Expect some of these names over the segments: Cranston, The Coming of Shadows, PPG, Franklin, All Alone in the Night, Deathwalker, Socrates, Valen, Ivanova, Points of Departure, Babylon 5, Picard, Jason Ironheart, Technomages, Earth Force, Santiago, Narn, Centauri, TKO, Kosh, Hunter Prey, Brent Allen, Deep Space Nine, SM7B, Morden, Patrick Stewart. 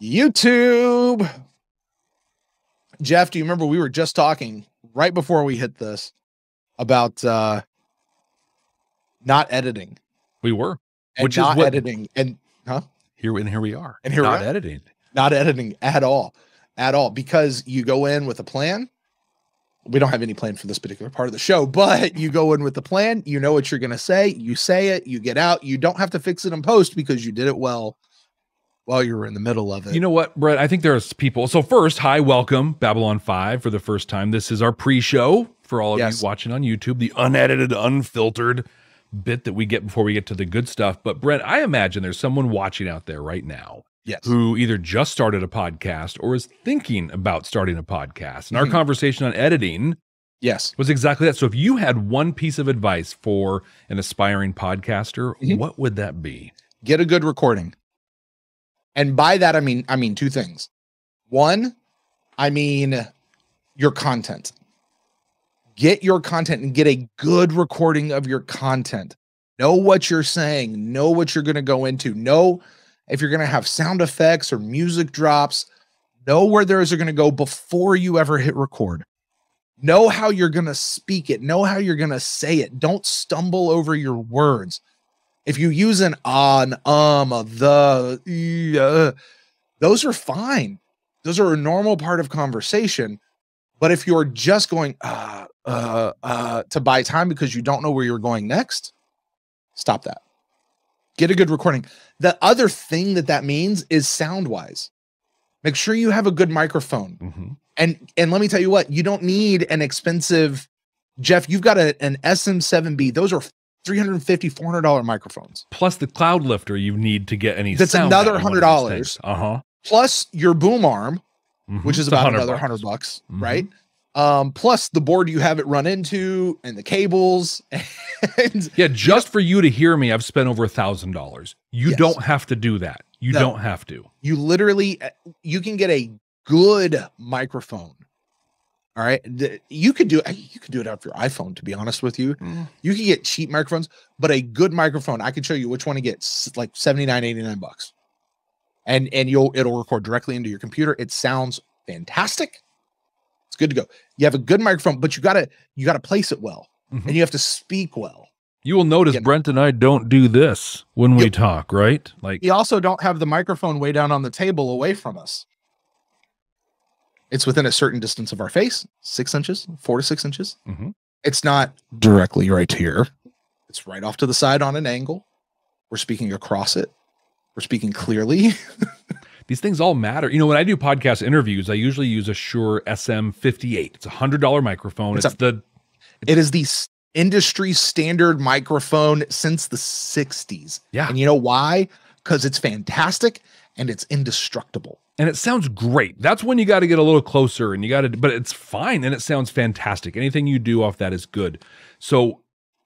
YouTube. Jeff, do you remember we were just talking right before we hit this about not editing? We were. Which not is what, editing. And huh? Here we are. And here we are. Not editing. Not editing at all. At all. Because you go in with a plan. We don't have any plan for this particular part of the show, but you go in with the plan. You know what you're going to say. You say it. You get out. You don't have to fix it in post because you did it well while you were in the middle of it. You know what, Brett? I think there's people. So first, hi, welcome, Babylon 5 for the first time. This is our pre-show for all of you watching on YouTube, the unedited, unfiltered bit that we get before we get to the good stuff. But Brett, I imagine there's someone watching out there right now who either just started a podcast or is thinking about starting a podcast. And our conversation on editing was exactly that. So if you had one piece of advice for an aspiring podcaster, what would that be? Get a good recording. And by that, I mean two things. One, I mean your content. Get your content and get a good recording of your content. Know what you're saying. Know what you're going to go into. Know if you're going to have sound effects or music drops, know where those are going to go before you ever hit record. Know how you're going to speak it. Know how you're going to say it. Don't stumble over your words. If you use an those are fine. Those are a normal part of conversation. But if you're just going to buy time because you don't know where you're going next, stop that. Get a good recording. The other thing that means is sound-wise. Make sure you have a good microphone. And let me tell you what, you don't need an expensive, Jeff, you've got an SM7B. Those are $350, $400 microphones. Plus the cloud lifter you need to get any sound. That's another $100. Plus your boom arm, which is about another $100, right? Plus the board you have it run into and the cables. And, just for you to hear me, I've spent over $1,000. You don't have to do that. You don't have to. You literally, you can get a good microphone. All right. You could do it out of your iPhone, to be honest with you. You can get cheap microphones, but a good microphone, I can show you which one to get. It's like $79, $89. And it'll record directly into your computer. It sounds fantastic. It's good to go. You have a good microphone, but you gotta place it well, and you have to speak well. You will notice Brent and I don't do this when we talk, right? Like we also don't have the microphone way down on the table away from us. It's within a certain distance of our face, 6 inches, 4 to 6 inches. It's not directly right here. It's right off to the side on an angle. We're speaking across it. We're speaking clearly. These things all matter. You know, when I do podcast interviews, I usually use a Shure SM58. It's a $100 microphone. It is the industry standard microphone since the 60s. Yeah. And you know why? Because it's fantastic and it's indestructible. And it sounds great. That's when you got to get a little closer and you got to, but it's fine. And it sounds fantastic. Anything you do off that is good. So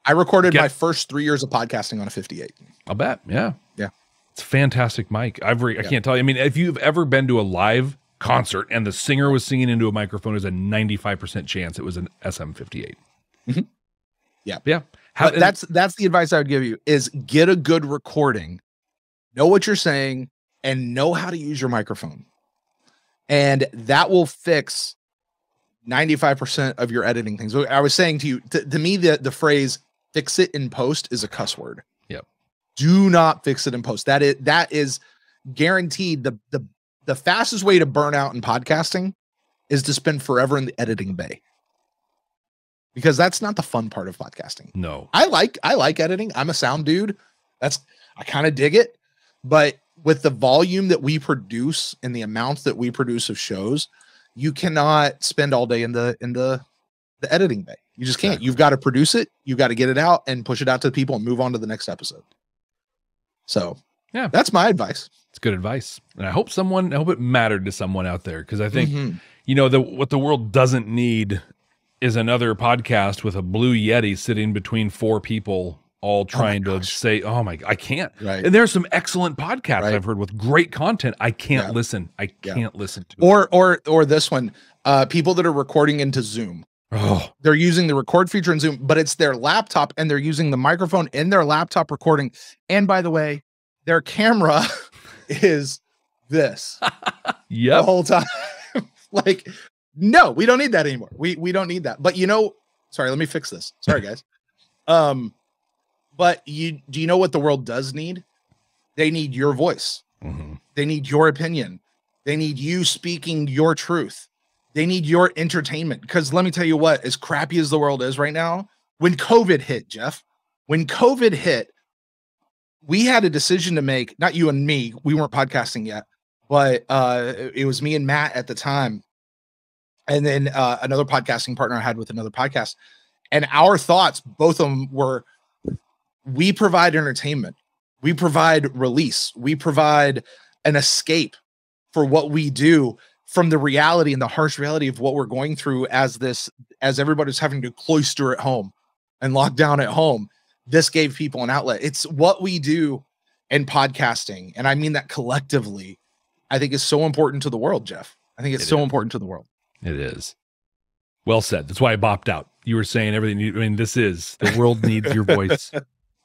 I recorded my first 3 years of podcasting on a 58. I'll bet. Yeah. Yeah. It's fantastic mic. I can't tell you. I mean, if you've ever been to a live concert and the singer was singing into a microphone, there's a 95% chance it was an SM58. Yeah. Yeah. That's the advice I would give you is get a good recording, know what you're saying, and know how to use your microphone. And that will fix 95% of your editing things. I was saying to you, to me, the phrase fix it in post is a cuss word. Do not fix it in post. That is guaranteed. The fastest way to burn out in podcasting is to spend forever in the editing bay. Because that's not the fun part of podcasting. No. I like editing. I'm a sound dude. I kind of dig it. But with the volume that we produce and the amounts that we produce of shows, you cannot spend all day in the editing bay. You just can't. Exactly. You've got to produce it, you've got to get it out and push it out to the people and move on to the next episode. So yeah, that's my advice. It's good advice. And I hope it mattered to someone out there. Cause I think, you know, what the world doesn't need is another podcast with a blue Yeti sitting between four people all trying to say, oh my, I can't. Right. And there's some excellent podcasts I've heard with great content. I can't listen. I can't listen to it. Or this one, people that are recording into Zoom. Oh, they're using the record feature in Zoom, but it's their laptop and they're using the microphone in their laptop recording. And by the way, their camera is this the whole time. Like, no, we don't need that anymore. We don't need that. But you know, sorry, let me fix this. Sorry, guys. But do you know what the world does need? They need your voice. Mm-hmm. They need your opinion. They need you speaking your truth. They need your entertainment. Because let me tell you what, as crappy as the world is right now, when COVID hit, Jeff, when COVID hit, we had a decision to make. Not you and me. We weren't podcasting yet, but it was me and Matt at the time. And then another podcasting partner I had with another podcast. And our thoughts, both of them were, we provide entertainment. We provide release. We provide an escape for what we do from the reality and the harsh reality of what we're going through as everybody's having to cloister at home and lock down at home. This gave people an outlet. It's what we do in podcasting. And I mean that collectively, I think is so important to the world, Jeff. I think it's so important to the world. It is. Well said. That's why I bopped out. You were saying everything. I mean, this is the world needs your voice.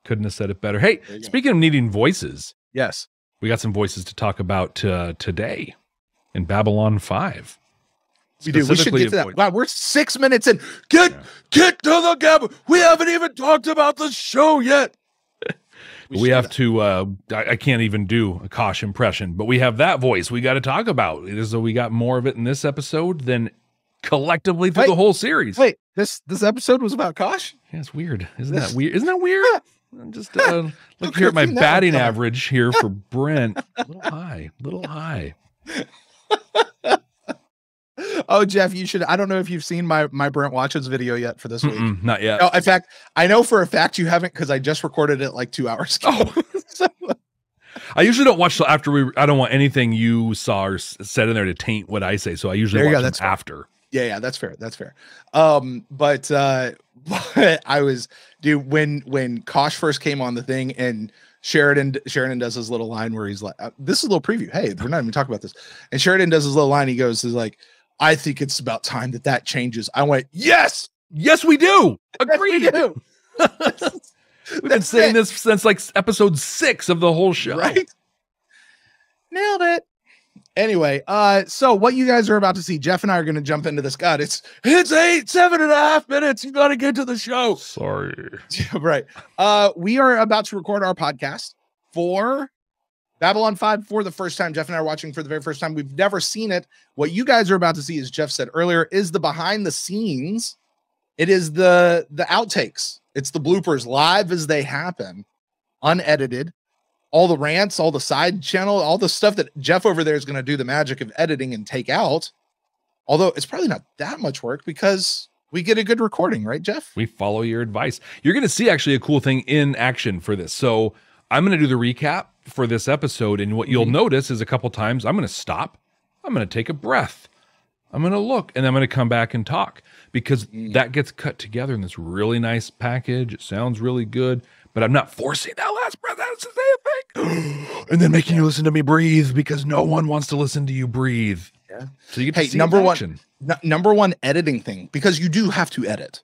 Couldn't have said it better. Hey, speaking of needing voices. Yes. We got some voices to talk about today in Babylon 5. We do. We should get to that. Wow, we're 6 minutes in. Get to the gab. We haven't even talked about the show yet. We have to, I can't even do a Kosh impression, but we have that voice we got to talk about. It is that we got more of it in this episode than collectively through the whole series. Wait, this episode was about Kosh? Yeah, it's weird. Isn't that weird? Isn't that weird? I'm just look here at my batting average here for Brent. Little high. Oh, Jeff, you should. I don't know if you've seen my Brent Watches video yet for this week. Not yet. No, in fact, I know for a fact you haven't because I just recorded it like 2 hours ago. Oh. So. I usually don't watch till after I don't want anything you saw or said in there to taint what I say. So I usually watch them after. Yeah, that's fair. That's fair. But I was, dude, when Kosh first came on the thing and Sheridan does his little line where he's like, this is a little preview. Hey, we're not even talking about this. And Sheridan does his little line. He goes, he's like, I think it's about time that changes. I went, yes, we do. Agreed. Yes, we do. We've been saying this since like episode 6 of the whole show. Right? Nailed it. Anyway, so what you guys are about to see, Jeff and I are going to jump into this. God, it's 7.5 minutes. You got to get to the show. Sorry. Right. We are about to record our podcast for Babylon 5 for the first time. Jeff and I are watching for the very first time. We've never seen it. What you guys are about to see, as Jeff said earlier, is the behind the scenes. It is the outtakes. It's the bloopers live as they happen, unedited. All the rants, all the side channel, all the stuff that Jeff over there is going to do the magic of editing and take out. Although it's probably not that much work because we get a good recording, right, Jeff? We follow your advice. You're going to see actually a cool thing in action for this. So I'm going to do the recap for this episode. And what you'll notice is a couple times I'm going to stop. I'm going to take a breath. I'm going to look and I'm going to come back and talk because that gets cut together in this really nice package. It sounds really good. But I'm not forcing that last breath out to say a thing. And then making you listen to me breathe because no one wants to listen to you breathe. Yeah. So you get to see number one editing thing, because you do have to edit.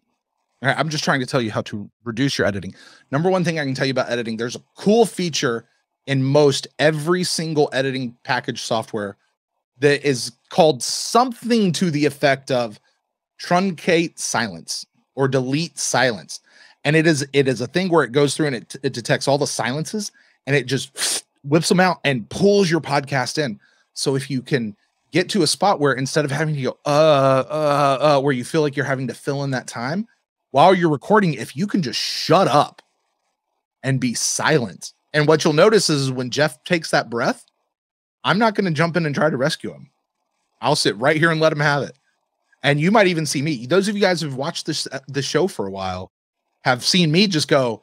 All right, I'm just trying to tell you how to reduce your editing. Number one thing I can tell you about editing, there's a cool feature in most every single editing package software that is called something to the effect of truncate silence or delete silence. And it is a thing where it goes through and it detects all the silences and it just whips them out and pulls your podcast in. So if you can get to a spot where instead of having to go, where you feel like you're having to fill in that time while you're recording, if you can just shut up and be silent. And what you'll notice is when Jeff takes that breath, I'm not going to jump in and try to rescue him. I'll sit right here and let him have it. And you might even see me. Those of you guys who've watched this show for a while have seen me just go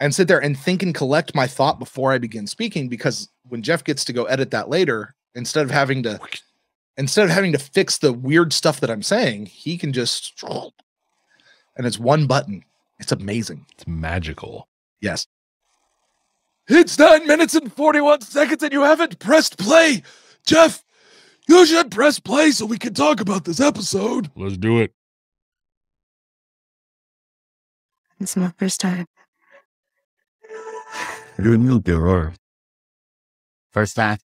and sit there and think and collect my thought before I begin speaking, because when Jeff gets to go edit that later, instead of having to fix the weird stuff that I'm saying, he can just, and it's one button. It's amazing. It's magical. Yes. It's 9 minutes and 41 seconds and you haven't pressed play. Jeff, you should press play so we can talk about this episode. Let's do it. It's my first time. You need the First act.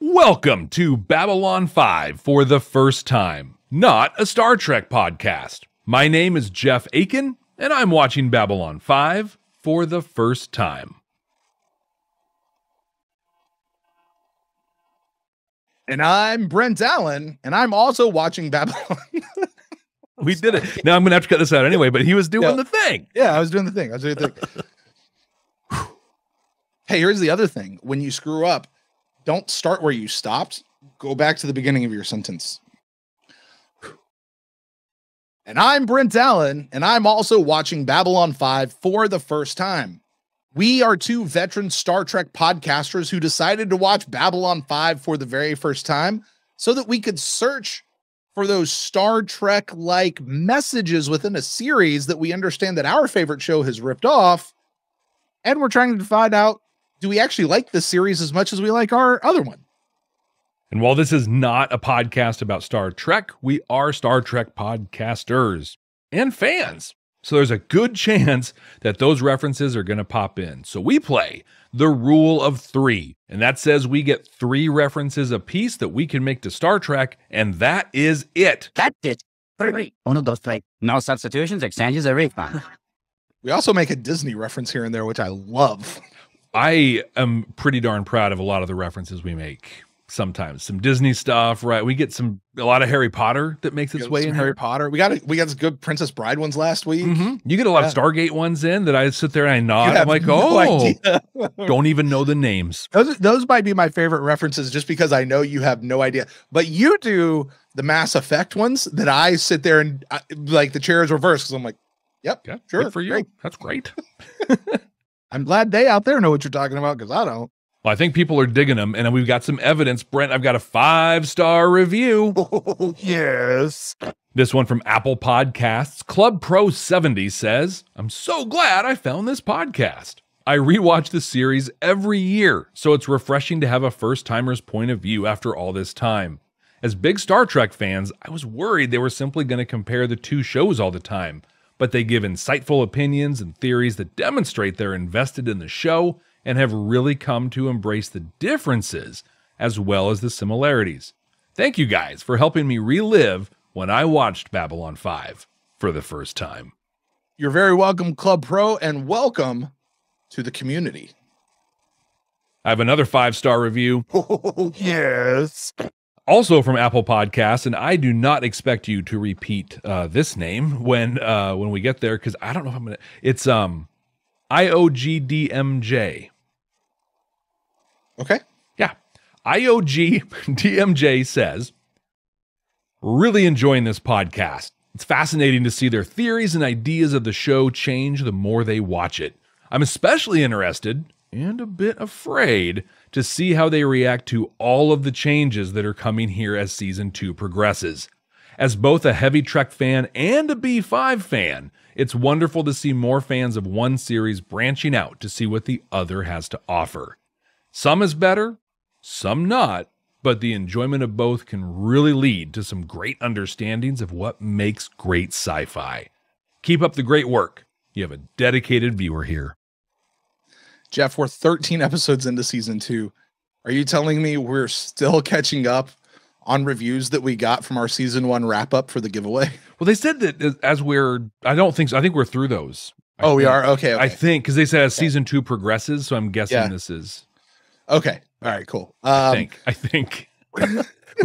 Welcome to Babylon 5 for the first time, not a Star Trek podcast. My name is Jeff Akin, and I'm watching Babylon 5 for the first time. And I'm Brent Allen, and I'm also watching Babylon. We did it. Now I'm going to have to cut this out anyway, but he was doing the thing. Yeah, I was doing the thing. Hey, here's the other thing. When you screw up, don't start where you stopped. Go back to the beginning of your sentence. And I'm Brent Allen, and I'm also watching Babylon 5 for the first time. We are two veteran Star Trek podcasters who decided to watch Babylon 5 for the very first time so that we could search for those Star Trek-like messages within a series that we understand that our favorite show has ripped off. And we're trying to find out, do we actually like this series as much as we like our other one? And while this is not a podcast about Star Trek, we are Star Trek podcasters and fans. So there's a good chance that those references are going to pop in. So we play the rule of three, and that says we get three references apiece that we can make to Star Trek, and that is it. That's it. Three. One of those three. No substitutions, exchanges, or refunds. We also make a Disney reference here and there, which I love. I am pretty darn proud of a lot of the references we make. Sometimes some Disney stuff, right? We get a lot of Harry Potter that makes its way in. Harry Potter. We got some good Princess Bride ones last week. Mm-hmm. You get a lot of Stargate ones in that I sit there and I nod. I'm like, no, oh, don't even know the names. Those might be my favorite references just because I know you have no idea, but you do the Mass Effect ones that I sit there and I, like the chair is reversed because I'm like, yep, yeah, sure for you. Great. That's great. I'm glad they out there know what you're talking about because I don't. Well, I think people are digging them, and we've got some evidence. Brent, I've got a 5-star review. Oh, yes. This one from Apple Podcasts. Club Pro 70 says, I'm so glad I found this podcast. I rewatch the series every year, so it's refreshing to have a first-timer's point of view after all this time. As big Star Trek fans, I was worried they were simply going to compare the two shows all the time, but they give insightful opinions and theories that demonstrate they're invested in the show and have really come to embrace the differences as well as the similarities. Thank you guys for helping me relive when I watched Babylon 5 for the first time. You're very welcome, Club Pro, and welcome to the community. I have another 5-star review. Oh, yes. Also from Apple Podcasts, and I do not expect you to repeat this name when we get there, because I don't know if I'm going to... It's IOGDMJ. Okay. Yeah. IOGDMJ says, really enjoying this podcast. It's fascinating to see their theories and ideas of the show change the more they watch it. I'm especially interested and a bit afraid to see how they react to all of the changes that are coming here as season 2 progresses. As both a heavy Trek fan and a B5 fan, it's wonderful to see more fans of one series branching out to see what the other has to offer. Some is better, some not, but the enjoyment of both can really lead to some great understandings of what makes great sci-fi. Keep up the great work. You have a dedicated viewer here. Jeff, we're 13 episodes into season 2. Are you telling me we're still catching up on reviews that we got from our season 1 wrap up for the giveaway? Well, they said that as we're, I don't think so. I think we're through those. Oh, we are? Okay. I think, because they said as season 2 progresses, so I'm guessing this is. Okay. All right, cool. I think. We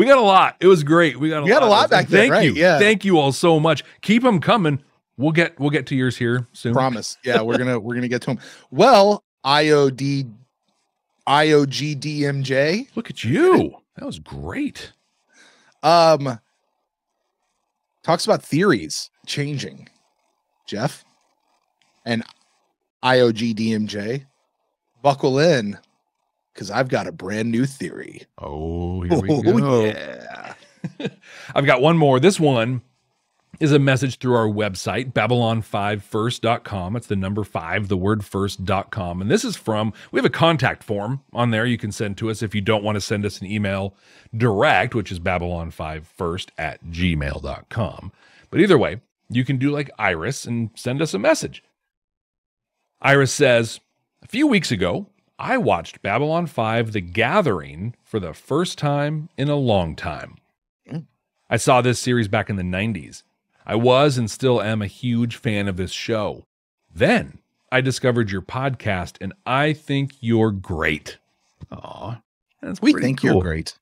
got a lot. It was great. We got a lot back then. Thank you. Yeah. Thank you all so much. Keep them coming. We'll get to yours here soon. Promise. Yeah, we're gonna get to them. Well, IOGDMJ. Look at you. That was great. Talks about theories changing, Jeff, and IOGDMJ. Buckle in, because I've got a brand new theory. Oh, here we go. Yeah. I've got one more. This one is a message through our website, babylon5first.com. It's the number 5, the word first.com. And this is from, we have a contact form on there you can send to us if you don't want to send us an email direct, which is babylon5first@gmail.com. But either way, You can do like Iris and send us a message. Iris says, a few weeks ago, I watched Babylon 5 The Gathering for the first time in a long time. I saw this series back in the 90s. I was and still am a huge fan of this show. Then I discovered your podcast, and I think you're great. Aw, that's pretty cool. We think you're great.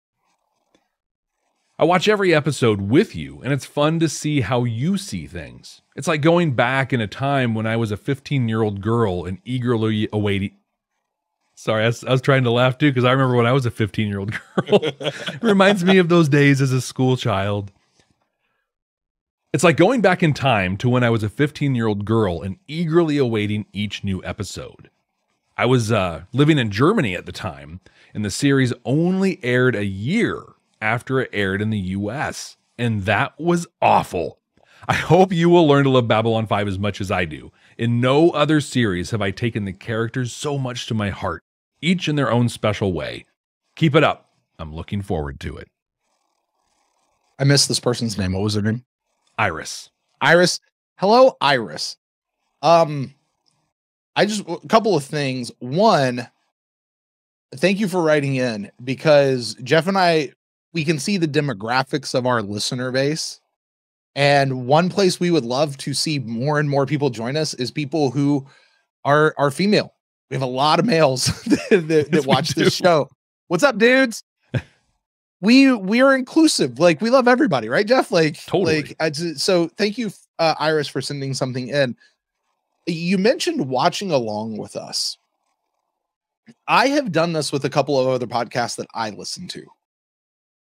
I watch every episode with you, and it's fun to see how you see things. It's like going back in a time when I was a 15-year-old girl and eagerly awaiting... Sorry, I was trying to laugh, too, because I remember when I was a 15-year-old girl. It reminds me of those days as a school child. It's like going back in time to when I was a 15-year-old girl and eagerly awaiting each new episode. I was living in Germany at the time, and the series only aired a year after it aired in the US, and that was awful. I hope you will learn to love Babylon 5 as much as I do. In no other series have I taken the characters so much to my heart, each in their own special way. Keep it up. I'm looking forward to it. I missed this person's name. What was her name? Iris. Iris. Hello, Iris. I just, a couple of things. One, thank you for writing in, because Jeff and I, we can see the demographics of our listener base. And one place we would love to see more and more people join us is people who are female. We have a lot of males that watch this show. What's up, dudes? We are inclusive. Like, we love everybody, right, Jeff? Like, totally. Like, so thank you, Iris, for sending something in. You mentioned watching along with us. I have done this with a couple of other podcasts that I listen to.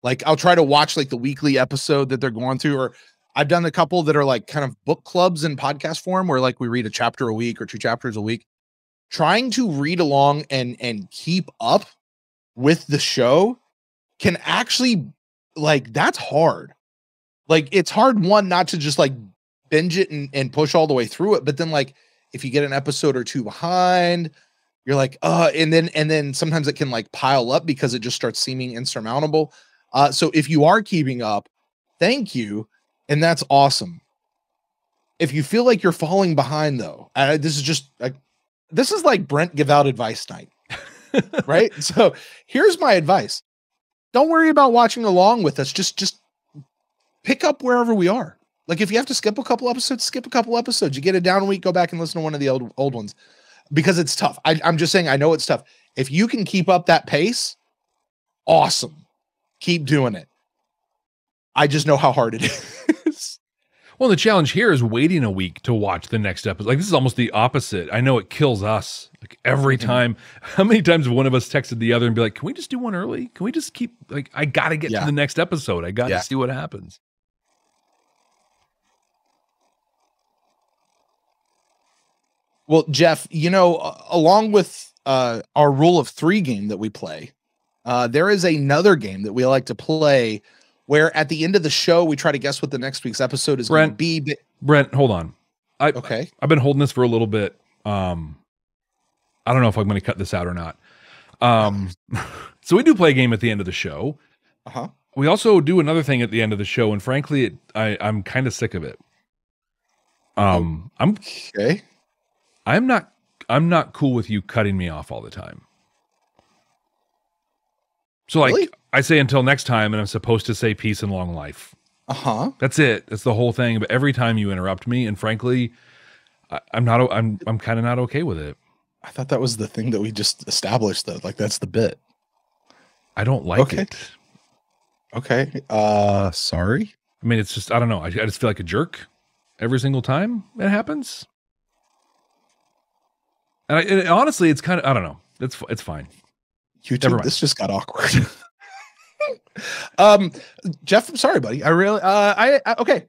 Like, I'll try to watch like the weekly episode that they're going through, or I've done a couple that are like kind of book clubs in podcast form where like we read a chapter a week or two chapters a week, trying to read along and keep up with the show can actually, like, that's hard. Like, it's hard, one, not to just like binge it and push all the way through it. But then, like, if you get an episode or two behind, you're like, and then sometimes it can like pile up because it just starts seeming insurmountable. So if you are keeping up, thank you. And that's awesome. If you feel like you're falling behind, though, this is just like, this is like Brent give out advice night, right? So here's my advice. Don't worry about watching along with us. Just pick up wherever we are. Like, if you have to skip a couple episodes, skip a couple episodes. You get a down week, go back and listen to one of the old ones, because it's tough. I'm just saying, I know it's tough. If you can keep up that pace, awesome. Keep doing it. I just know how hard it is. Well, the challenge here is waiting a week to watch the next episode. Like, this is almost the opposite. I know it kills us. Like, every time, how many times have one of us texted the other and be like, can we just do one early? Can we just keep, like, I got to get to the next episode. I got to see what happens. Well, Jeff, you know, along with our rule of three game that we play, there is another game that we like to play where at the end of the show, we try to guess what the next week's episode is going to be. Brent, hold on. I've been holding this for a little bit. I don't know if I'm going to cut this out or not. So we do play a game at the end of the show. Uh-huh. We also do another thing at the end of the show. And frankly, I'm kind of sick of it. I'm not cool with you cutting me off all the time. So, like, really? I say until next time, and I'm supposed to say peace and long life. Uh-huh. That's it. That's the whole thing. But every time you interrupt me, and frankly, I'm kind of not okay with it. I thought that was the thing that we just established, though. Like, that's the bit. I don't like it. Okay. Sorry. I mean, it's just, I don't know. I just feel like a jerk every single time it happens. And, honestly, it's kind of, I don't know. It's fine. YouTube, this just got awkward. Jeff, I'm sorry, buddy. I really, okay.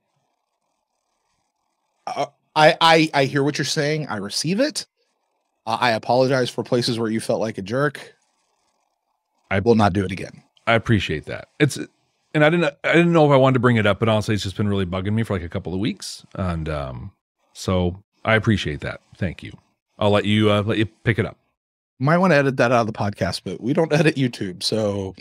I hear what you're saying. I receive it. I apologize for places where you felt like a jerk. I will not do it again. I appreciate that. And I didn't know if I wanted to bring it up, but honestly, it's just been really bugging me for like a couple of weeks. And, so I appreciate that. Thank you. I'll let you pick it up. Might want to edit that out of the podcast, but we don't edit YouTube. So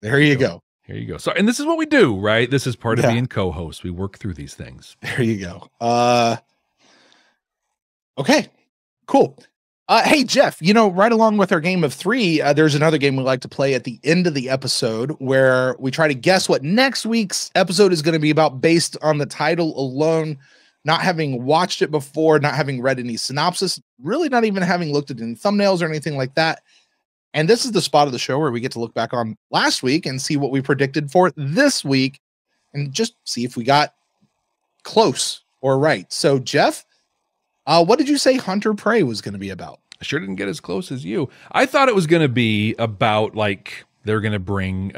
there you go. Here you go. So, and this is what we do, right? This is part of being co-host. We work through these things. There you go. Okay, cool. Hey, Jeff, you know, right along with our game of three, there's another game we like to play at the end of the episode where we try to guess what next week's episode is going to be about based on the title alone, not having watched it before, not having read any synopsis, really not even having looked at any thumbnails or anything like that. And this is the spot of the show where we get to look back on last week and see what we predicted for this week and just see if we got close or right. So, Jeff, what did you say Hunter Prey was going to be about? I sure didn't get as close as you. I thought it was going to be about, like, they're going to bring,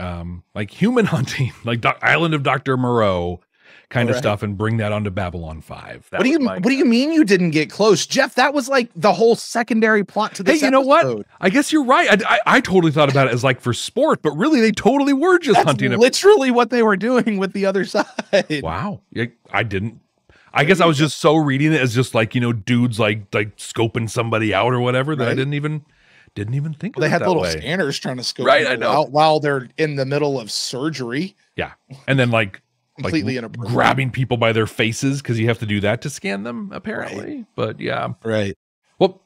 like, human hunting, like Island of Dr. Moreau kind of stuff, and bring that onto Babylon 5. That what do you mean you didn't get close? Jeff, that was, like, the whole secondary plot to this episode. Hey, you know what? I guess you're right. I totally thought about it as, like, for sport, but really they totally were just hunting. That's literally what they were doing with the other side. Wow. I didn't. I guess I was just so reading it as just like, you know, dudes like scoping somebody out or whatever that I didn't even think. Well, they had that little way. Scanners trying to scope people out while they're in the middle of surgery. Yeah, and then like completely inappropriate, grabbing people by their faces because you have to do that to scan them apparently. Right. But yeah, right. Well,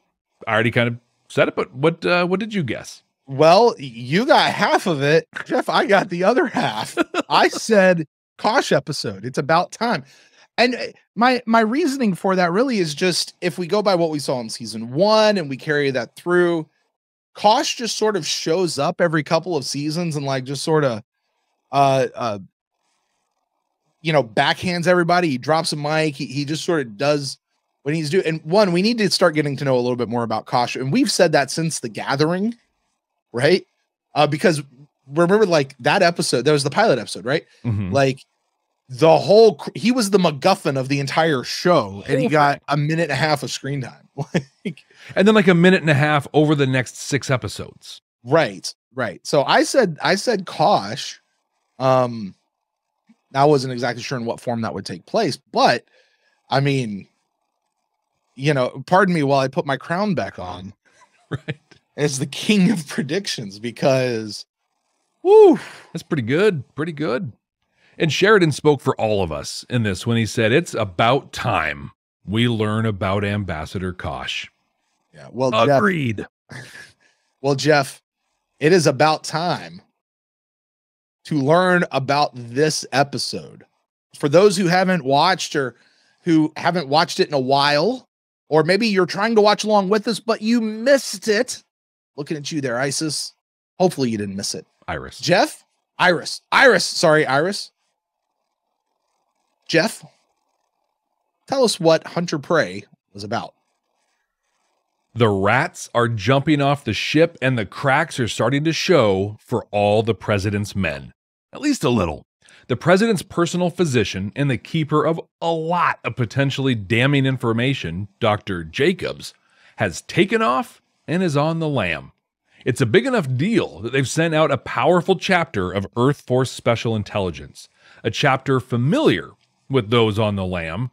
I already kind of said it, but what did you guess? Well, you got half of it, Jeff. I got the other half. I said Kosh episode. It's about time. And my reasoning for that really is just if we go by what we saw in season one and we carry that through, Kosh just sort of shows up every couple of seasons and like just sort of, you know, backhands everybody. He drops a mic. He just sort of does what he's doing. And one, we need to start getting to know a little bit more about Kosh. And we've said that since The Gathering, right? Because remember like that episode, that was the pilot episode, right? Mm-hmm. Like, the whole he was the MacGuffin of the entire show, and he got a minute and a half of screen time, like, and then like a minute and a half over the next 6 episodes. Right. So I said Kosh. I wasn't exactly sure in what form that would take place, but I mean, you know, pardon me while I put my crown back on. Right, as the king of predictions, because, woo, that's pretty good, And Sheridan spoke for all of us in this when he said, it's about time we learn about Ambassador Kosh. Yeah, well, agreed. Jeff, well, Jeff, it is about time to learn about this episode. For those who haven't watched or who haven't watched it in a while, or maybe you're trying to watch along with us, but you missed it. Looking at you there, Isis. Hopefully you didn't miss it. Iris. Jeff? Iris. Iris. Sorry, Iris. Jeff, tell us what Hunter Prey was about. The rats are jumping off the ship and the cracks are starting to show for all the president's men, at least a little. The president's personal physician and the keeper of a lot of potentially damning information, Dr. Jacobs, has taken off and is on the lam. It's a big enough deal that they've sent out a powerful chapter of Earth Force Special Intelligence, a chapter familiar with those on the lam.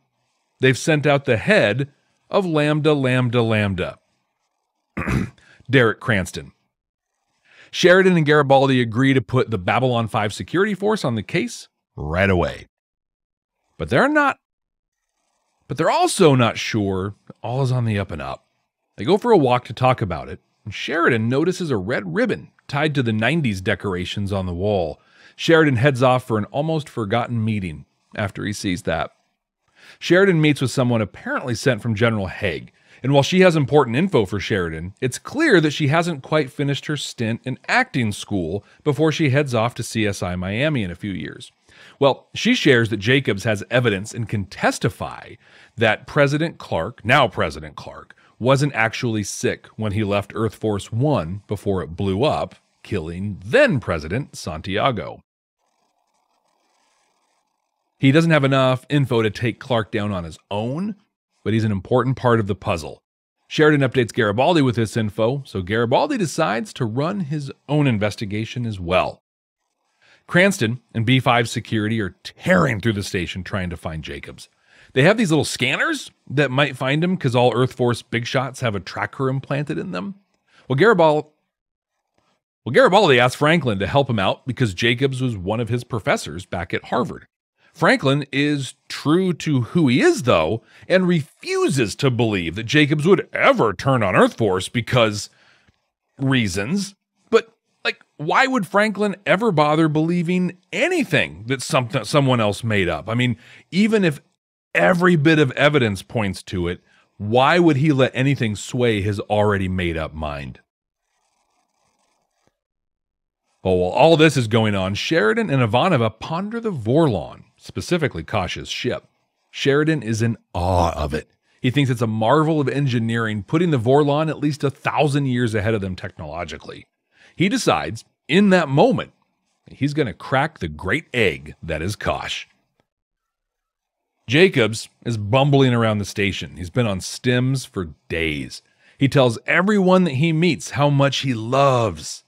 They've sent out the head of Lambda. Derek Cranston. Sheridan and Garibaldi agree to put the Babylon 5 security force on the case right away. But they're also not sure all is on the up and up. They go for a walk to talk about it, and Sheridan notices a red ribbon tied to the 90s decorations on the wall. Sheridan heads off for an almost forgotten meeting. After he sees that, Sheridan meets with someone apparently sent from General Hague, and while she has important info for Sheridan, it's clear that she hasn't quite finished her stint in acting school before she heads off to CSI Miami in a few years. Well, she shares that Jacobs has evidence and can testify that President Clark, now President Clark, wasn't actually sick when he left Earth Force One before it blew up, killing then President Santiago. He doesn't have enough info to take Clark down on his own, but he's an important part of the puzzle. Sheridan updates Garibaldi with this info, so Garibaldi decides to run his own investigation as well. Cranston and B5 security are tearing through the station trying to find Jacobs. They have these little scanners that might find him because all Earth Force big shots have a tracker implanted in them. Well, Garibaldi... Well, Garibaldi asked Franklin to help him out because Jacobs was one of his professors back at Harvard. Franklin is true to who he is, though, and refuses to believe that Jacobs would ever turn on Earth Force because reasons. But, like, why would Franklin ever bother believing anything that someone else made up? I mean, even if every bit of evidence points to it, why would he let anything sway his already made-up mind? But while all this is going on, Sheridan and Ivanova ponder the Vorlon, specifically Kosh's ship. Sheridan is in awe of it. He thinks it's a marvel of engineering, putting the Vorlon at least 1,000 years ahead of them technologically. He decides, in that moment, he's going to crack the great egg that is Kosh. Jacobs is bumbling around the station. He's been on stims for days. He tells everyone that he meets how much he loves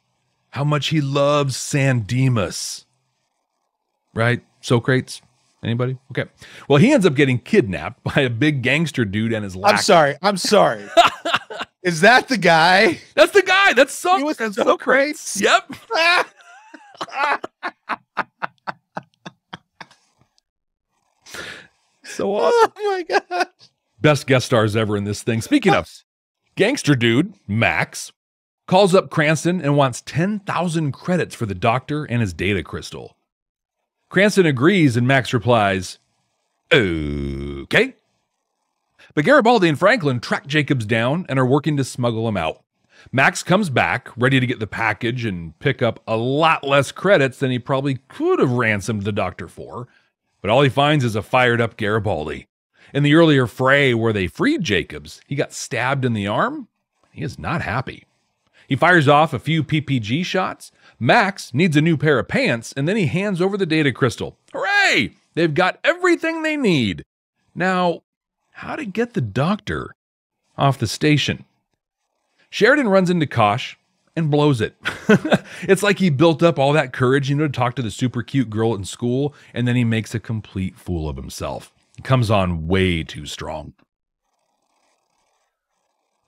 Sandemus. Right? Socrates? Anybody? Okay. Well, he ends up getting kidnapped by a big gangster dude and his lackey. I'm sorry. Is that the guy? That's the guy. That's Socrates. Yep. So awesome. Oh my gosh. Best guest stars ever in this thing. Speaking of, gangster dude, Max, calls up Cranston and wants 10,000 credits for the doctor and his data crystal. Cranston agrees and Max replies, okay. But Garibaldi and Franklin track Jacobs down and are working to smuggle him out. Max comes back, ready to get the package and pick up a lot less credits than he probably could have ransomed the doctor for. But all he finds is a fired up Garibaldi. In the earlier fray where they freed Jacobs, he got stabbed in the arm. He is not happy. He fires off a few PPG shots. Max needs a new pair of pants, and then he hands over the data crystal. Hooray! They've got everything they need. Now, how to get the doctor off the station? Sheridan runs into Kosh and blows it. It's like he built up all that courage, to talk to the super cute girl in school, and then he makes a complete fool of himself. He comes on way too strong.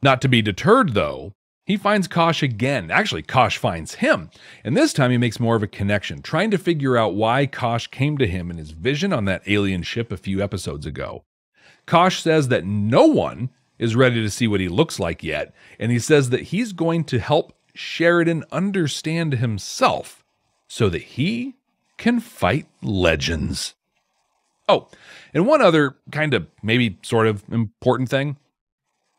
Not to be deterred, though, he finds Kosh again. Actually, Kosh finds him. And this time he makes more of a connection, trying to figure out why Kosh came to him in his vision on that alien ship a few episodes ago. Kosh says that no one is ready to see what he looks like yet, and he says that he's going to help Sheridan understand himself so that he can fight legends. Oh, and one other kind of maybe sort of important thing.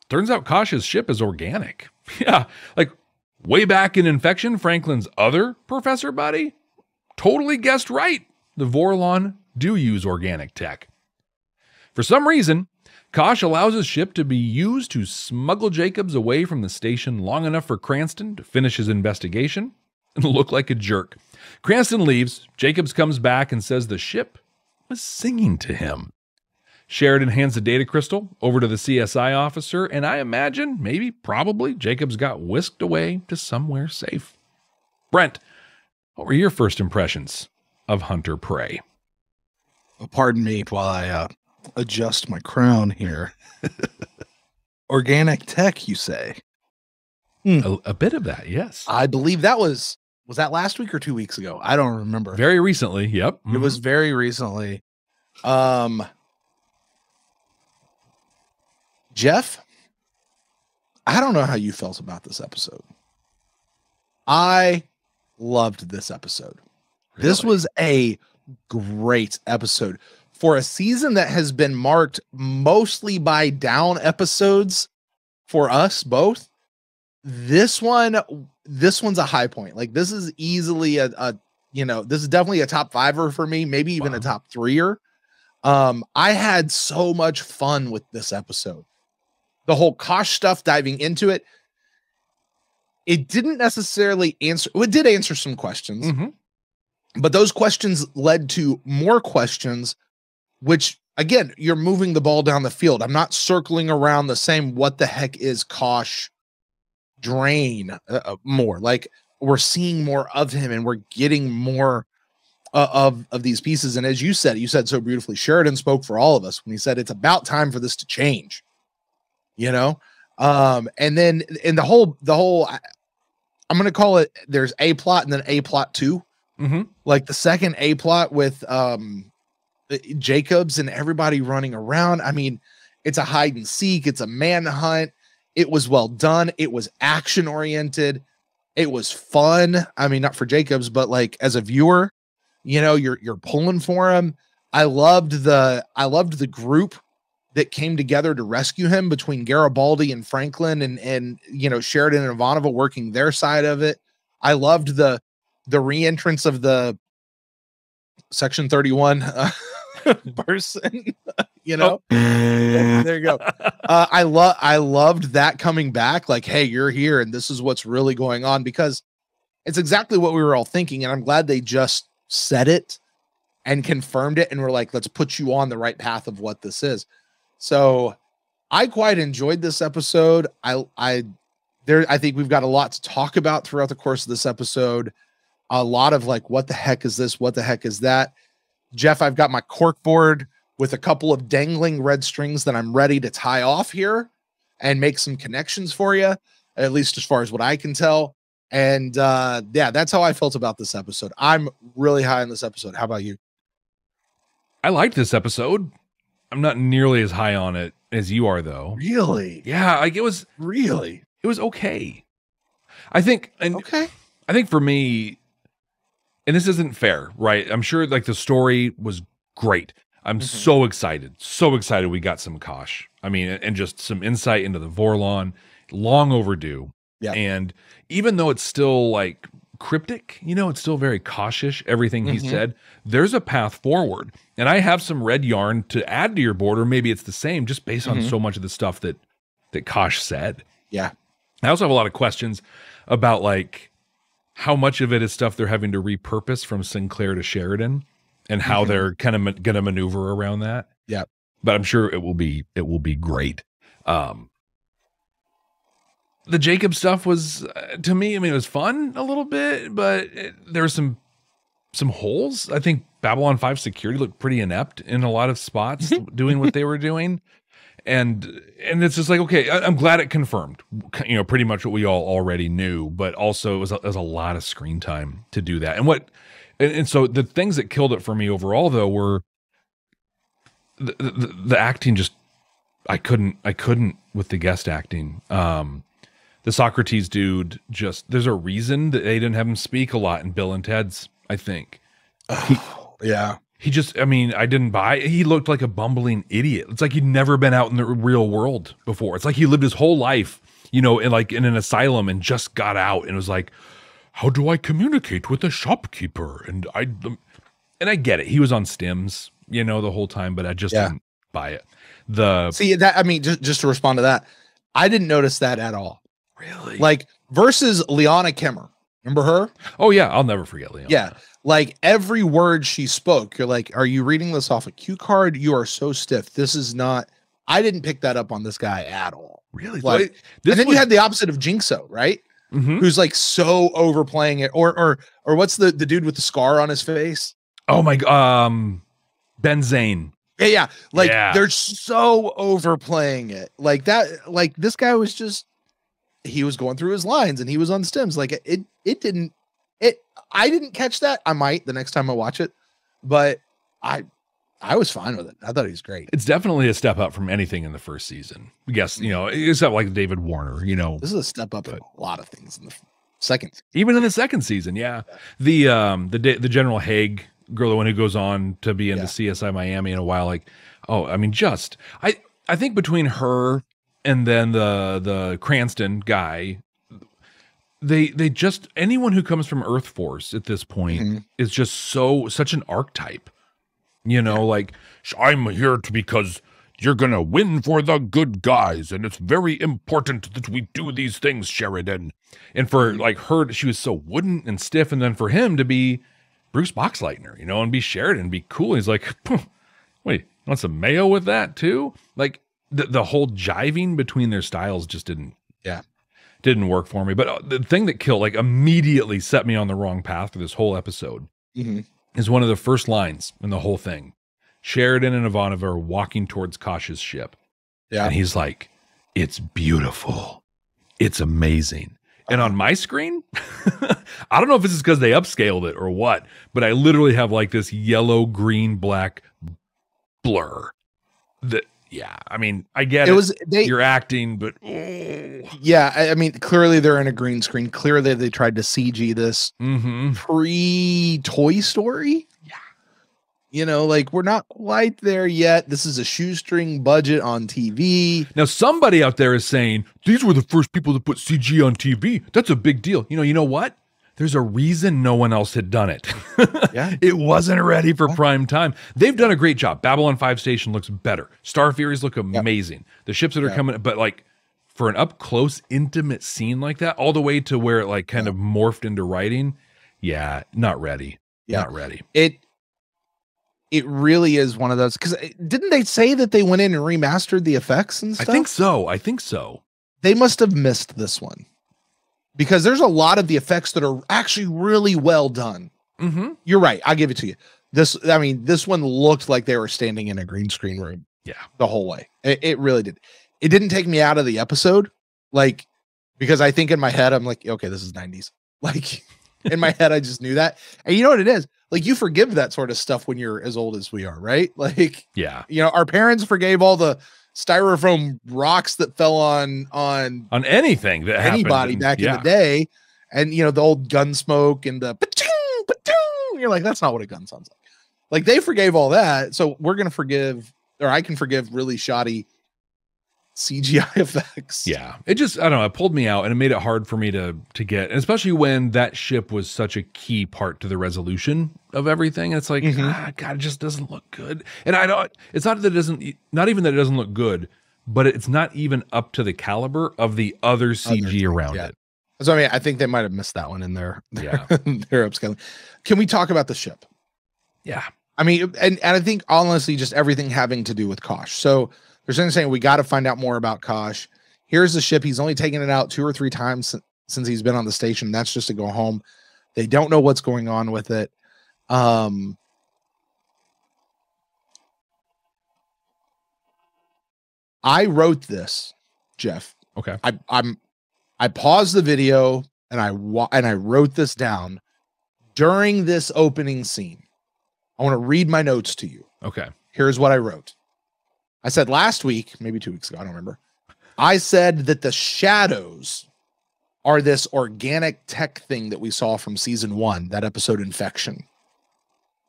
Turns out Kosh's ship is organic. Yeah, like way back in Infection, Franklin's other professor buddy totally guessed right. The Vorlon do use organic tech. For some reason, Kosh allows his ship to be used to smuggle Jacobs away from the station long enough for Cranston to finish his investigation and look like a jerk. Cranston leaves. Jacobs comes back and says the ship was singing to him. Sheridan hands the data crystal over to the CSI officer, and I imagine, maybe, probably, Jacobs got whisked away to somewhere safe. Brent, what were your first impressions of Hunter Prey? Oh, pardon me while I adjust my crown here. Organic tech, you say? A bit of that, yes. I believe that was that last week or 2 weeks ago? I don't remember. Very recently, yep. Mm-hmm. It was very recently. Jeff, I don't know how you felt about this episode. I loved this episode. Really? This was a great episode for a season that has been marked mostly by down episodes for us both. This one's a high point. Like, this is easily this is definitely a top fiver for me, maybe even a top threer. I had so much fun with this episode. The whole Kosh stuff, diving into it, it didn't necessarily answer. It did answer some questions, but those questions led to more questions, which, again, you're moving the ball down the field. I'm not circling around the same what the heck is Kosh drain more. Like, we're seeing more of him and we're getting more of these pieces. And as you said so beautifully, Sheridan spoke for all of us when he said it's about time for this to change. And then in the whole I'm going to call it, there's A plot and then A plot two. Mm-hmm. Like the second A plot with Jacobs and everybody running around. I mean, it's a hide and seek. It's a manhunt. It was well done. It was action oriented. It was fun. I mean, not for Jacobs, but like as a viewer, you know, you're pulling for him. I loved the group that came together to rescue him between Garibaldi and Franklin and you know, Sheridan and Ivanova working their side of it. I loved the reentrance of the Section 31 person, you know. Oh. There you go. I loved that coming back, like, hey, you're here and this is what's really going on, because it's exactly what we were all thinking, and I'm glad they just said it and confirmed it, and we're like, let's put you on the right path of what this is. So I quite enjoyed this episode. I think we've got a lot to talk about throughout the course of this episode. A lot of like, what the heck is this? What the heck is that? Jeff, I've got my cork board with a couple of dangling red strings that I'm ready to tie off here and make some connections for you, at least as far as what I can tell. And yeah, that's how I felt about this episode. I'm really high on this episode. How about you? I liked this episode. I'm not nearly as high on it as you are, though. Really? Yeah, like it was really, it was okay. I think, and okay, I think for me, and this isn't fair, right? I'm sure like the story was great. I'm so excited. We got some Kosh. I mean, and just some insight into the Vorlon, long overdue. Yeah. And even though it's still like cryptic, you know, it's still very cautious. Everything he said, there's a path forward, and I have some red yarn to add to your board, or maybe it's the same, just based on so much of the stuff that Kosh said. Yeah. I also have a lot of questions about like how much of it is stuff they're having to repurpose from Sinclair to Sheridan, and how they're kind of going to maneuver around that. Yeah. But I'm sure it will be great. The Jacob stuff was, to me, I mean, it was fun a little bit, but there were some holes. I think Babylon 5 security looked pretty inept in a lot of spots doing what they were doing. And it's just like, okay, I'm glad it confirmed, you know, pretty much what we all already knew, but also it was a lot of screen time to do that. And so the things that killed it for me overall, though, were the acting. Just, I couldn't with the guest acting. The Socrates dude, just, there's a reason that they didn't have him speak a lot in Bill and Ted's, I think. Oh, yeah. He just, I mean, I didn't buy it. He looked like a bumbling idiot. It's like he'd never been out in the real world before. It's like he lived his whole life, you know, in an asylum, and just got out and was like, how do I communicate with a shopkeeper? And I get it. He was on stims, you know, the whole time, but I just didn't buy it. See, that, I mean, just to respond to that, I didn't notice that at all. Really? Like versus Liana Kimmer. Remember her? Oh yeah. I'll never forget Liana. Yeah. Like every word she spoke, you're like, are you reading this off a cue card? You are so stiff. This is not, I didn't pick that up on this guy at all. Really? Like, you had the opposite of Jinxo, right? Who's like so overplaying it, or what's the dude with the scar on his face? Oh my God. Ben Zane. Yeah. Yeah. Like they're so overplaying it like that. Like this guy was just, he was going through his lines and he was on stims. Like I didn't catch that. I might the next time I watch it, but I was fine with it. I thought he was great. It's definitely a step up from anything in the first season. I guess, you know, except like David Warner, you know, this is a step up in a lot of things in the second season. Even in the second season. Yeah. The General Hague girl, the one who goes on to be in the CSI Miami in a while. Like, oh, I mean, just, I think between her and then the Cranston guy, they just, anyone who comes from Earth Force at this point is just such an archetype, you know, like I'm here because you're going to win for the good guys. And it's very important that we do these things, Sheridan. And for like her, she was so wooden and stiff. And then for him to be Bruce Boxleitner, you know, and be Sheridan, and be cool. He's like, wait, want some mayo with that too? Like, the whole jiving between their styles just didn't work for me. But the thing that killed, like immediately set me on the wrong path for this whole episode is one of the first lines in the whole thing. Sheridan and Ivanova are walking towards Kosh's ship. Yeah. And he's like, it's beautiful. It's amazing. And on my screen, I don't know if this is because they upscaled it or what, but I literally have like this yellow, green, black blur. That, yeah, I mean, I get it. You're acting, but yeah, I mean, clearly they're in a green screen. Clearly they tried to CG this pre-Toy Story. Yeah, you know, like we're not quite there yet. This is a shoestring budget on TV. Now, somebody out there is saying these were the first people to put CG on TV. That's a big deal. You know what? There's a reason no one else had done it. Yeah. It wasn't ready for prime time. They've done a great job. Babylon 5 station looks better. Star Furies look amazing. Yep. The ships that are coming, but like for an up close, intimate scene like that, all the way to where it like kind of morphed into writing. Yeah. Not ready. Yeah. Not ready. It really is one of those. Cause didn't they say that they went in and remastered the effects and stuff? I think so. I think so. They must have missed this one. Because there's a lot of the effects that are actually really well done. Mm-hmm. You're right. I'll give it to you. This one looked like they were standing in a green screen room. Yeah. The whole way. It really did. It didn't take me out of the episode. Like, because I think in my head, I'm like, okay, this is 90s. Like in my head, I just knew that. And you know what it is? Like you forgive that sort of stuff when you're as old as we are, right? Like, yeah, you know, our parents forgave all the styrofoam rocks that fell on anything that anybody happened back in the day. And you know, the old gun smoke and the pa-ching, pa-ching. You're like, that's not what a gun sounds like. Like they forgave all that. So we're going to forgive, or I can forgive really shoddy CGI effects. Yeah. It just, I don't know. It pulled me out and it made it hard for me to get, especially when that ship was such a key part to the resolution of everything. It's like, God, it just doesn't look good. And I don't, it's not that it doesn't, not even that it doesn't look good, but it's not even up to the caliber of the other CG around it. So I mean, I think they might've missed that one in there. They're upscaling. Can we talk about the ship? Yeah. I mean, and I think honestly, just everything having to do with Kosh. So there's something saying we got to find out more about Kosh. Here's the ship. He's only taken it out 2 or 3 times since he's been on the station. That's just to go home. They don't know what's going on with it. I wrote this, Jeff. Okay. I paused the video and I wrote this down during this opening scene. I want to read my notes to you. Okay. Here's what I wrote. I said last week, maybe 2 weeks ago, I don't remember. I said that the shadows are this organic tech thing that we saw from season 1, that episode Infection.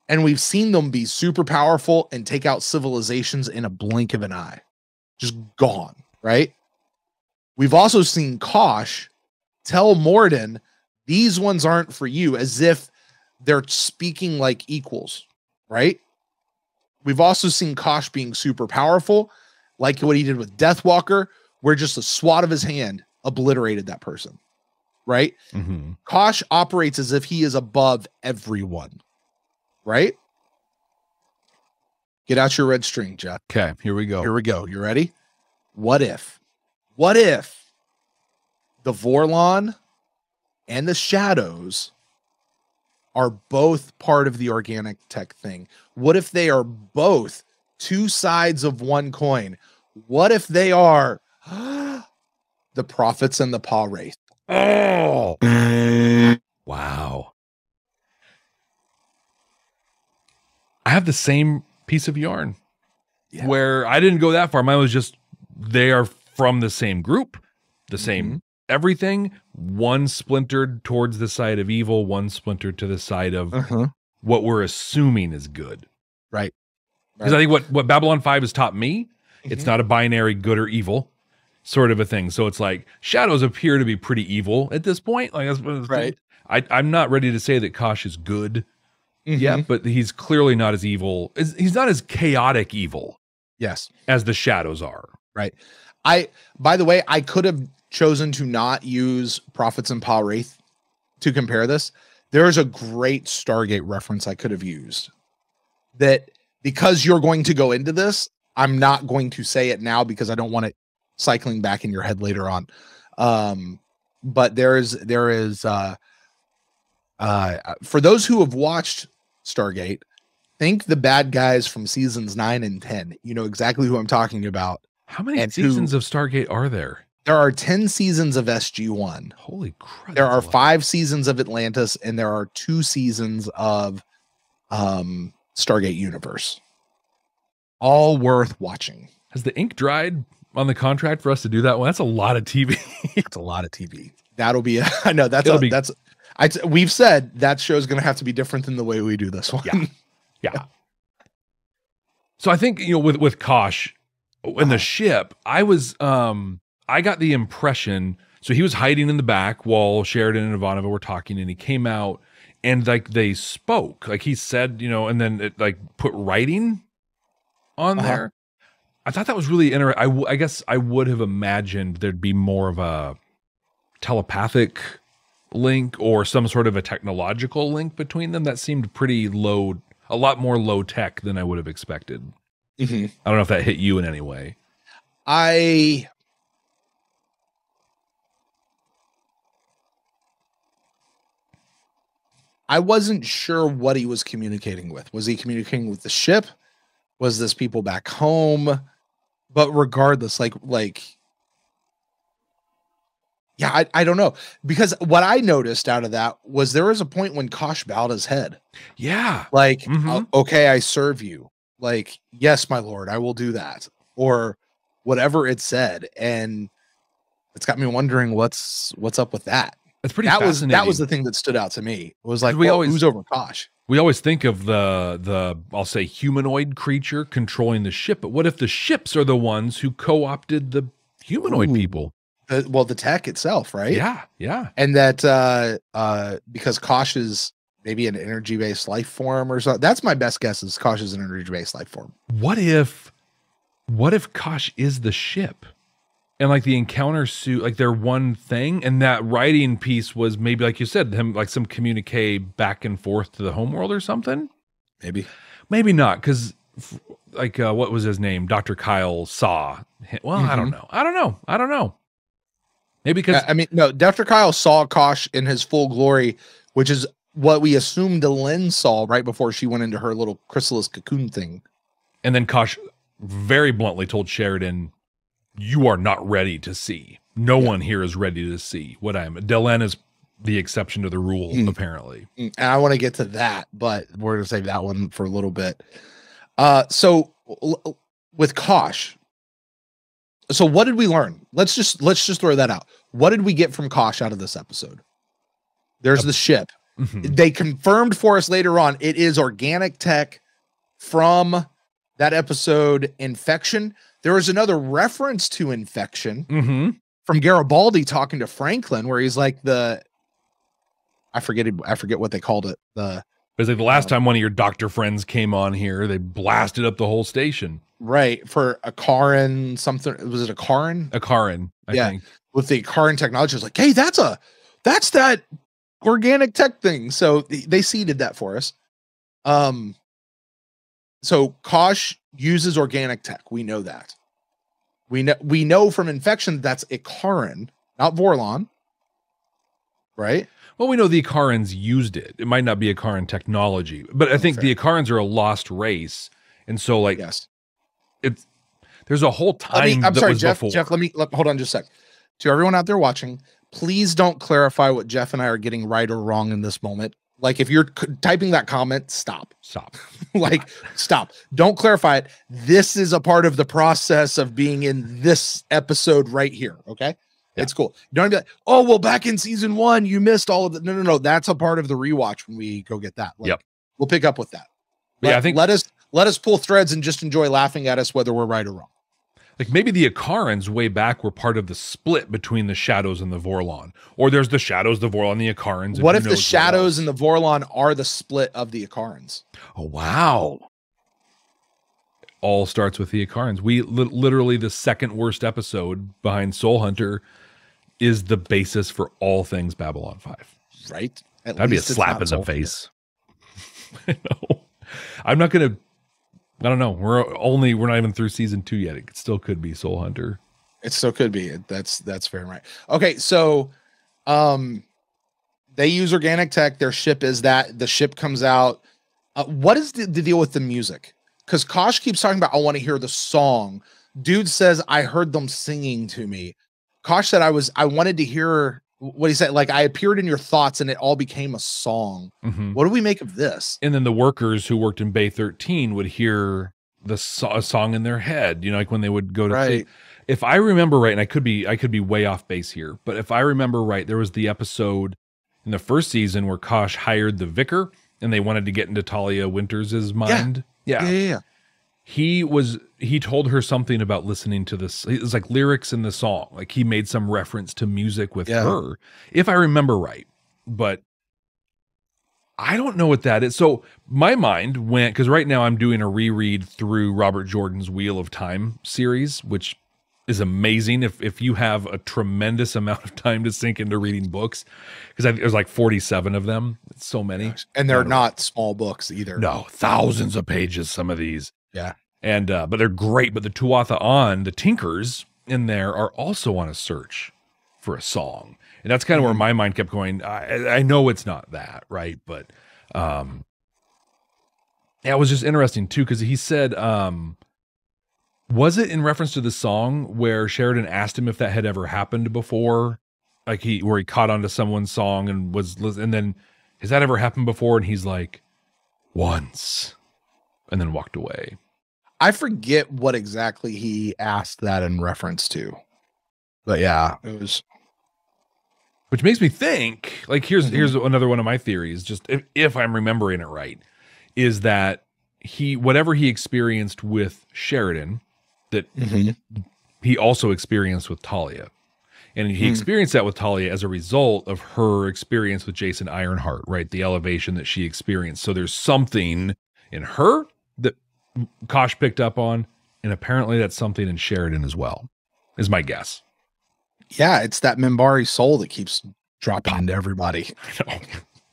And we've seen them be super powerful and take out civilizations in a blink of an eye. Just gone, right? We've also seen Kosh tell Morden, these ones aren't for you, as if they're speaking like equals, right? We've also seen Kosh being super powerful, like what he did with Deathwalker, where just a swat of his hand obliterated that person, right? Mm-hmm. Kosh operates as if he is above everyone, right? Get out your red string, Jeff. Okay, here we go. Here we go. You ready? What if the Vorlon and the Shadows are both part of the organic tech thing? What if they are both two sides of one coin? What if they are the prophets and the paw race? Oh, wow. I have the same piece of yarn where I didn't go that far. Mine was just, they are from the same group, the same everything, one splintered towards the side of evil, one splintered to the side of what we're assuming is good. Right. Because I think what Babylon 5 has taught me, it's not a binary good or evil sort of a thing. So it's like shadows appear to be pretty evil at this point. Like that's right. I'm not ready to say that Kosh is good. Yeah. But he's clearly not as evil. He's not as chaotic evil. Yes. As the shadows are. Right. By the way, I could have chosen to not use Prophets and Paw Wraith to compare this. There's a great Stargate reference I could have used that, because you're going to go into this, I'm not going to say it now because I don't want it cycling back in your head later on. But there is for those who have watched Stargate, think the bad guys from seasons 9 and 10, you know exactly who I'm talking about. How many seasons of Stargate are there? There are 10 seasons of SG-1. Holy crap. There are 5 seasons of Atlantis, and there are 2 seasons of Stargate Universe. All worth watching. Has the ink dried on the contract for us to do that one? That's a lot of TV. It's a lot of TV. That'll be, I know we've said that show's going to have to be different than the way we do this one. Yeah. Yeah. So I think, you know, with Kosh and the ship, I got the impression, so he was hiding in the back while Sheridan and Ivanova were talking, and he came out and like they spoke, like he said, you know, and then it like put writing on there. I thought that was really interesting. I guess I would have imagined there'd be more of a telepathic link or some sort of a technological link between them. That seemed pretty low, a lot more low tech than I would have expected. Mm-hmm. I don't know if that hit you in any way. I wasn't sure what he was communicating with. Was he communicating with the ship? Was this people back home? But regardless, yeah, I don't know. Because what I noticed out of that was there was a point when Kosh bowed his head. Yeah. Like, okay, I serve you. Like, yes, my lord, I will do that. Or whatever it said. And it's got me wondering what's up with that. That's pretty fascinating. That was the thing that stood out to me. It was like, well, who's over Kosh? We always think of the I'll say humanoid creature controlling the ship, but what if the ships are the ones who co-opted the humanoid people? Well, the tech itself, right? Yeah, yeah. And that because Kosh is maybe an energy-based life form or something. That's my best guess, is Kosh is an energy-based life form. What if Kosh is the ship? And like the encounter suit, like they're one thing, and that writing piece was maybe, like you said, him like some communique back and forth to the homeworld or something. Maybe, maybe not, because like what was his name, Dr. Kyle saw. Well, I don't know. Maybe because I mean, no, Dr. Kyle saw Kosh in his full glory, which is what we assumed Delenn saw right before she went into her little chrysalis cocoon thing, and then Kosh very bluntly told Sheridan, "You are not ready to see. No one here is ready to see what I am." Delenn is the exception to the rule, apparently. And I want to get to that, but we're going to save that one for a little bit. So with Kosh, so what did we learn? Let's just throw that out. What did we get from Kosh out of this episode? There's the ship. They confirmed for us later on, it is organic tech from that episode, Infection. There was another reference to Infection from Garibaldi talking to Franklin, where he's like I forget what they called it. It was like the last time one of your doctor friends came on here, they blasted up the whole station. Right. For Ikaran something. Was it Ikaran? Ikaran, I think. With the Ikaran technology, it's like, hey, that's that organic tech thing. So they seeded that for us. So Kosh uses organic tech. We know that. We know from Infection that's Ikaran, not Vorlon. Right? Well, we know the Ikarans used it. It might not be Ikaran technology, but I think the Ikarans are a lost race. And so like there's a whole time. I'm sorry, Jeff, let me hold on just a sec. To everyone out there watching, please don't clarify what Jeff and I are getting right or wrong in this moment. Like, if you're typing that comment, stop, like, stop. Don't clarify it. This is a part of the process of being in this episode right here. Okay. Yeah. It's cool. Don't be like, oh, well, back in season 1, you missed all of the, no. That's a part of the rewatch when we go get that. Like, we'll pick up with that. Yeah. I think let us pull threads and just enjoy laughing at us, whether we're right or wrong. Like maybe the Ikarans way back were part of the split between the Shadows and the Vorlon, or there's the Shadows, the Vorlon, the Ikarans. What if the Shadows and the Vorlon are the split of the Ikarans? Oh, wow. It all starts with the Ikarans. We literally, the second worst episode behind Soul Hunter is the basis for all things Babylon 5. Right. That'd be a slap in the face. I know. I'm not going to. I don't know. We're not even through season 2 yet. It still could be Soul Hunter. It still could be. That's fair and right. Okay, so they use organic tech. Their ship is that. The ship comes out. What is the deal with the music? Because Kosh keeps talking about, I want to hear the song. Dude says, I heard them singing to me. Kosh said, I wanted to hear what he said. Like, I appeared in your thoughts and it all became a song. Mm-hmm. What do we make of this? And then the workers who worked in Bay 13 would hear the song in their head, you know, like when they would go to sleep. If I remember right, and I could be way off base here, but if I remember right, there was the episode in the first season where Kosh hired the vicar and they wanted to get into Talia Winters' mind. Yeah. Yeah. He told her something about listening to this. It was like lyrics in the song. Like he made some reference to music with her, if I remember right. But I don't know what that is. So my mind went, because right now I'm doing a reread through Robert Jordan's Wheel of Time series, which is amazing if you have a tremendous amount of time to sink into reading books, because there's like 47 of them. It's so many. Gosh. And they're not small books either. No, thousands of pages, some of these. Yeah. And but they're great. But the Tuatha On, the Tinkers in there, are also on a search for a song. And that's kind of where my mind kept going. I know it's not that, right? But yeah, it was just interesting too, because he said, was it in reference to the song where Sheridan asked him if that had ever happened before? Like where he caught onto someone's song and then has that ever happened before? And he's like, once, and then walked away. I forget what exactly he asked that in reference to, but yeah, it was. Which makes me think, like, here's another one of my theories, just if I'm remembering it right, is that whatever he experienced with Sheridan, that he also experienced with Talia. And he experienced that with Talia as a result of her experience with Jason Ironheart, right? The elevation that she experienced. So there's something in her that Kosh picked up on, and apparently that's something in Sheridan as well, is my guess. Yeah, it's that Minbari soul that keeps dropping into everybody.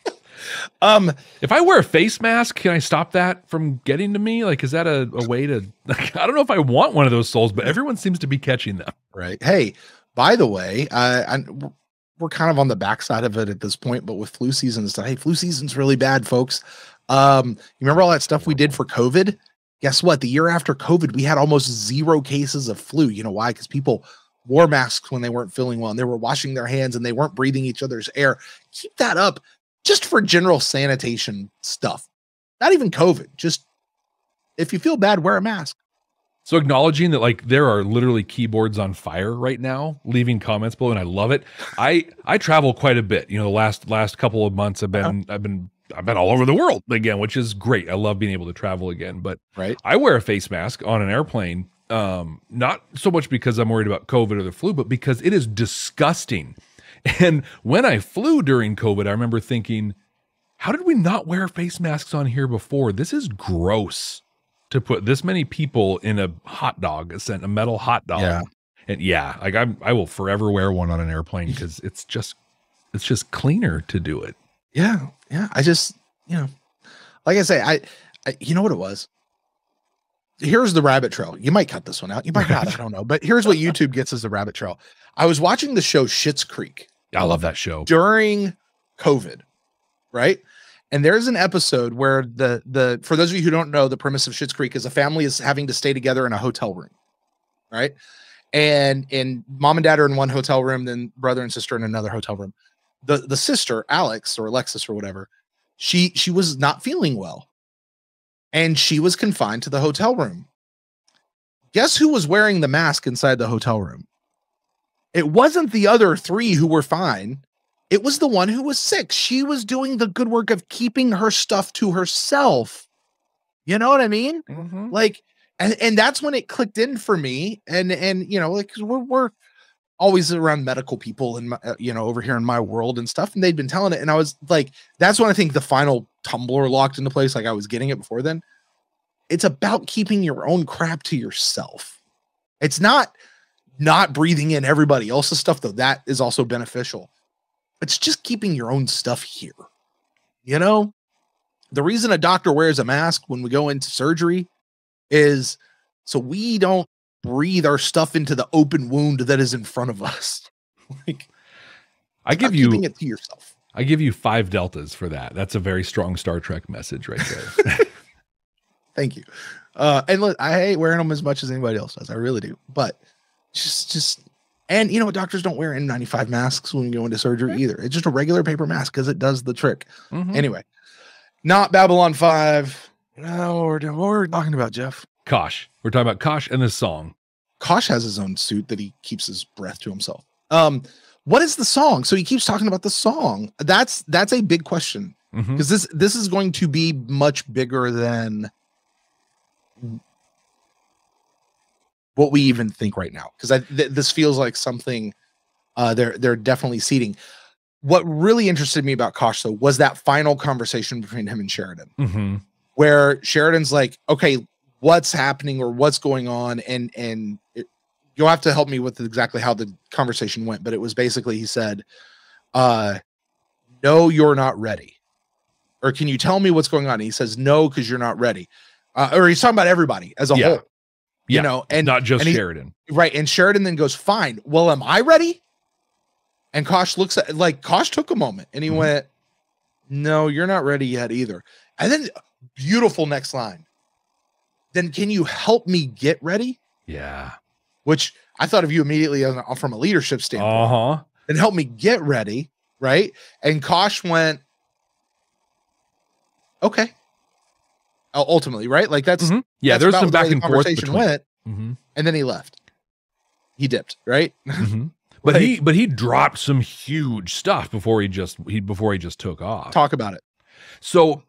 If I wear a face mask, can I stop that from getting to me? Like, is that a way to, like, I don't know if I want one of those souls, but everyone seems to be catching them. Right. Hey, by the way, we're kind of on the backside of it at this point, but with flu season and stuff, hey, flu season's really bad, folks. You remember all that stuff we did for COVID? Guess what? The year after COVID, we had almost zero cases of flu. You know why? Because people wore masks when they weren't feeling well, and they were washing their hands, and they weren't breathing each other's air. Keep that up just for general sanitation stuff. Not even COVID. Just if you feel bad, wear a mask. So acknowledging that, like, there are literally keyboards on fire right now, leaving comments below, and I love it. I travel quite a bit. You know, the last couple of months I've been all over the world again, which is great. I love being able to travel again, but I wear a face mask on an airplane. Not so much because I'm worried about COVID or the flu, but because it is disgusting. And when I flew during COVID, I remember thinking, how did we not wear face masks on here before? This is gross to put this many people in a hot dog, a metal hot dog. Yeah. And yeah, like I will forever wear one on an airplane because it's just cleaner to do it. Yeah. Yeah. I just, you know, like I say, I you know what it was? Here's the rabbit trail. You might cut this one out. You might not. I don't know. But here's what YouTube gets as the rabbit trail. I was watching the show Schitt's Creek. I love that show. During COVID, right? And there's an episode where the for those of you who don't know, the premise of Schitt's Creek is a family is having to stay together in a hotel room, right? And mom and dad are in one hotel room, then brother and sister in another hotel room. The sister, Alex or Alexis or whatever, she was not feeling well. And she was confined to the hotel room. Guess who was wearing the mask inside the hotel room? It wasn't the other three who were fine. It was the one who was sick. She was doing the good work of keeping her stuff to herself. You know what I mean? Mm-hmm. Like, and that's when it clicked in for me. And you know, like, 'cause we're always around medical people and, you know, over here in my world and stuff. And they'd been telling it. And I was like, that's when I think the final tumbler locked into place. Like I was getting it before then. It's about keeping your own crap to yourself. It's not breathing in everybody else's stuff, though. That is also beneficial. It's just keeping your own stuff here. You know, the reason a doctor wears a mask when we go into surgery is so we don't breathe our stuff into the open wound that is in front of us. Like, I give you keeping it to yourself. I give you 5 deltas for that. That's a very strong Star Trek message right there. Thank you. And look, I hate wearing them as much as anybody else does. I really do. But just And, you know, doctors don't wear N95 masks when you go into surgery either. It's just a regular paper mask because it does the trick. Anyway, not Babylon 5. No, we're talking about, Jeff? Kosh. We're talking about Kosh and his song. Kosh has his own suit that he keeps his breath to himself. What is the song? So he keeps talking about the song. That's a big question. Because this is going to be much bigger than what we even think right now, because this feels like something they're definitely seeding. What really interested me about Kosh, though, was that final conversation between him and Sheridan, where Sheridan's like, okay, what's happening or what's going on? And you'll have to help me with exactly how the conversation went, but it was basically, he said, no, you're not ready. Or can you tell me what's going on? And he says, no, because you're not ready. Or he's talking about everybody as a whole. You know, and not just Sheridan. Right. And Sheridan then goes, fine. Well, am I ready? And Kosh looks at, like, Kosh took a moment and he went, no, you're not ready yet either. And then beautiful next line. Then can you help me get ready? Yeah. Which I thought of you immediately from a leadership standpoint. And help me get ready. Right. And Kosh went, okay. Ultimately, right? Like that's yeah, there's some back and forth between went, and then he left. He dipped, right? But like, he dropped some huge stuff before he just took off. Talk about it. So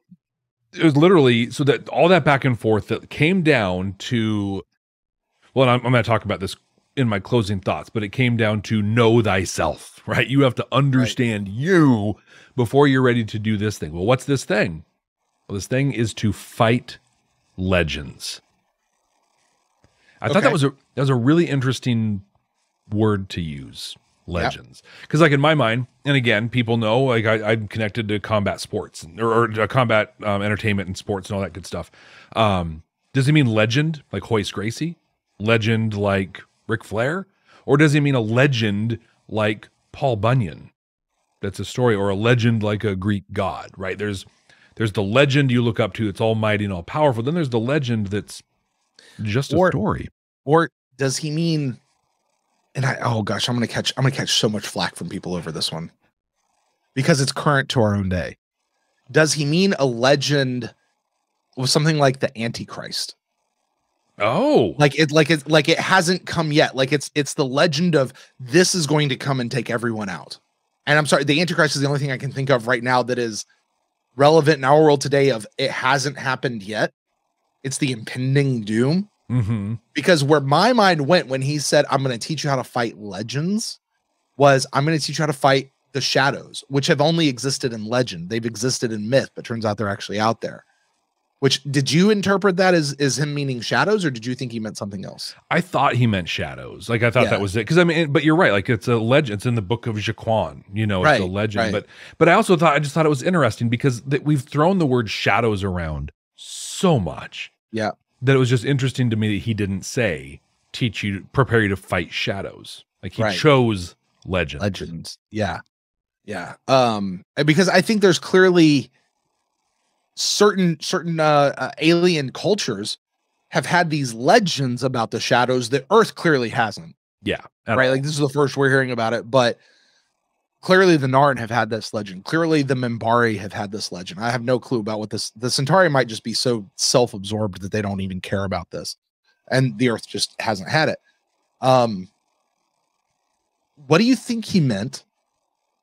it was literally so that all that back and forth that came down to, well, and I'm going to talk about this in my closing thoughts, but it came down to know thyself, right? You have to understand you before you're ready to do this thing. Well, what's this thing? Well, this thing is to fight legends. I thought that was a really interesting word to use, legends, because like in my mind, and again, people know like I'm connected to combat sports or combat entertainment and sports and all that good stuff. Does he mean legend like Hoist Gracie, legend like Ric Flair, or does he mean a legend like Paul Bunyan? That's a story, or a legend like a Greek god, right? There's the legend you look up to. It's almighty and all powerful. Then there's the legend that's just a story. Or does he mean, and oh gosh, I'm going to catch so much flack from people over this one because it's current to our own day. Does he mean a legend with something like the Antichrist? Oh, like it hasn't come yet. Like it's the legend of this is going to come and take everyone out. And I'm sorry, the Antichrist is the only thing I can think of right now that is relevant in our world today of it hasn't happened yet. It's the impending doom. Because where my mind went when he said, I'm going to teach you how to fight legends was I'm going to teach you how to fight the shadows, which have only existed in legend. They've existed in myth, but turns out they're actually out there. Which did you interpret that as him meaning shadows, or did you think he meant something else? I thought he meant shadows. Like I thought that was it. Cause I mean, but you're right. Like it's a legend. It's in the book of Jaquan, you know, it's a legend, but I also thought, I just thought it was interesting because that we've thrown the word shadows around so much that it was just interesting to me that he didn't say, teach you, prepare you to fight shadows. Like he chose legends. Legends. Yeah. Yeah. Because I think there's clearly certain alien cultures have had these legends about the shadows that Earth clearly hasn't. Yeah. Right. Like this is the first we're hearing about it, but clearly the Narn have had this legend. Clearly the Minbari have had this legend. I have no clue about what the Centauri might just be so self-absorbed that they don't even care about this. And the Earth just hasn't had it. What do you think he meant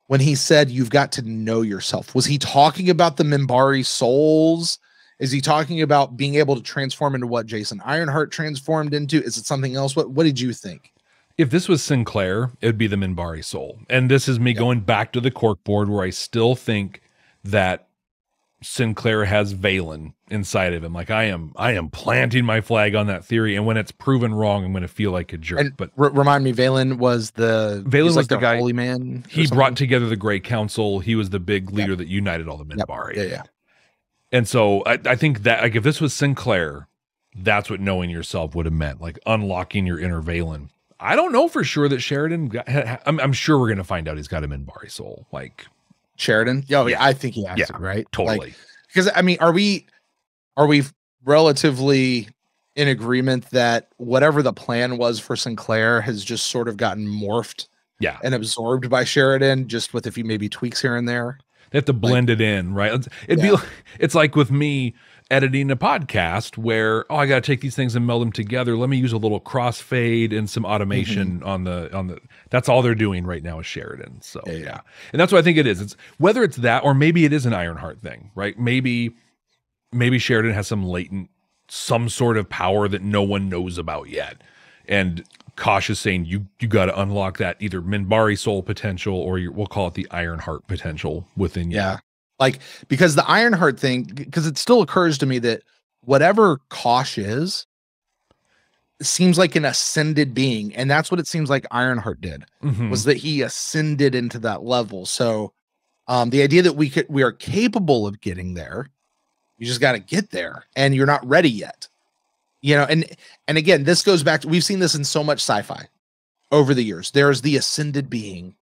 when he said, you've got to know yourself? Was he talking about the Minbari souls? Is he talking about being able to transform into what Jason Ironheart transformed into? Is it something else? What did you think? If this was Sinclair, it would be the Minbari soul. And this is me going back to the corkboard where I still think that Sinclair has Valen inside of him. Like I am planting my flag on that theory. And when it's proven wrong, I'm going to feel like a jerk. And but remind me, Valen was the guy, holy man. He brought together the Great Council. He was the big leader that united all the Minbari. Yeah. And so I think that like, if this was Sinclair, that's what knowing yourself would have meant. Like unlocking your inner Valen. I don't know for sure that Sheridan got, I'm sure we're going to find out he's got a Minbari soul. Like Sheridan. Oh, yeah. I think he has it, right? Totally. Because I mean, are we relatively in agreement that whatever the plan was for Sinclair has just sort of gotten morphed and absorbed by Sheridan, just with a few maybe tweaks here and there. They have to blend it in, right? It'd be like, it's like with me editing a podcast where, oh, I got to take these things and meld them together. Let me use a little crossfade and some automation on the, that's all they're doing right now is Sheridan. So yeah. And that's what I think it is. It's whether it's that, or maybe it is an Ironheart thing, right? Maybe Sheridan has some latent, some sort of power that no one knows about yet. And Kosh is saying you got to unlock that either Minbari soul potential or we'll call it the Ironheart potential within you. Yeah. Like, because the Ironheart thing, because it still occurs to me that whatever Kosh is, seems like an ascended being. And that's what it seems like Ironheart did, was that he ascended into that level. So the idea that we are capable of getting there, you just got to get there and you're not ready yet. You know, and again, this goes back to, we've seen this in so much sci-fi over the years. There's the ascended being,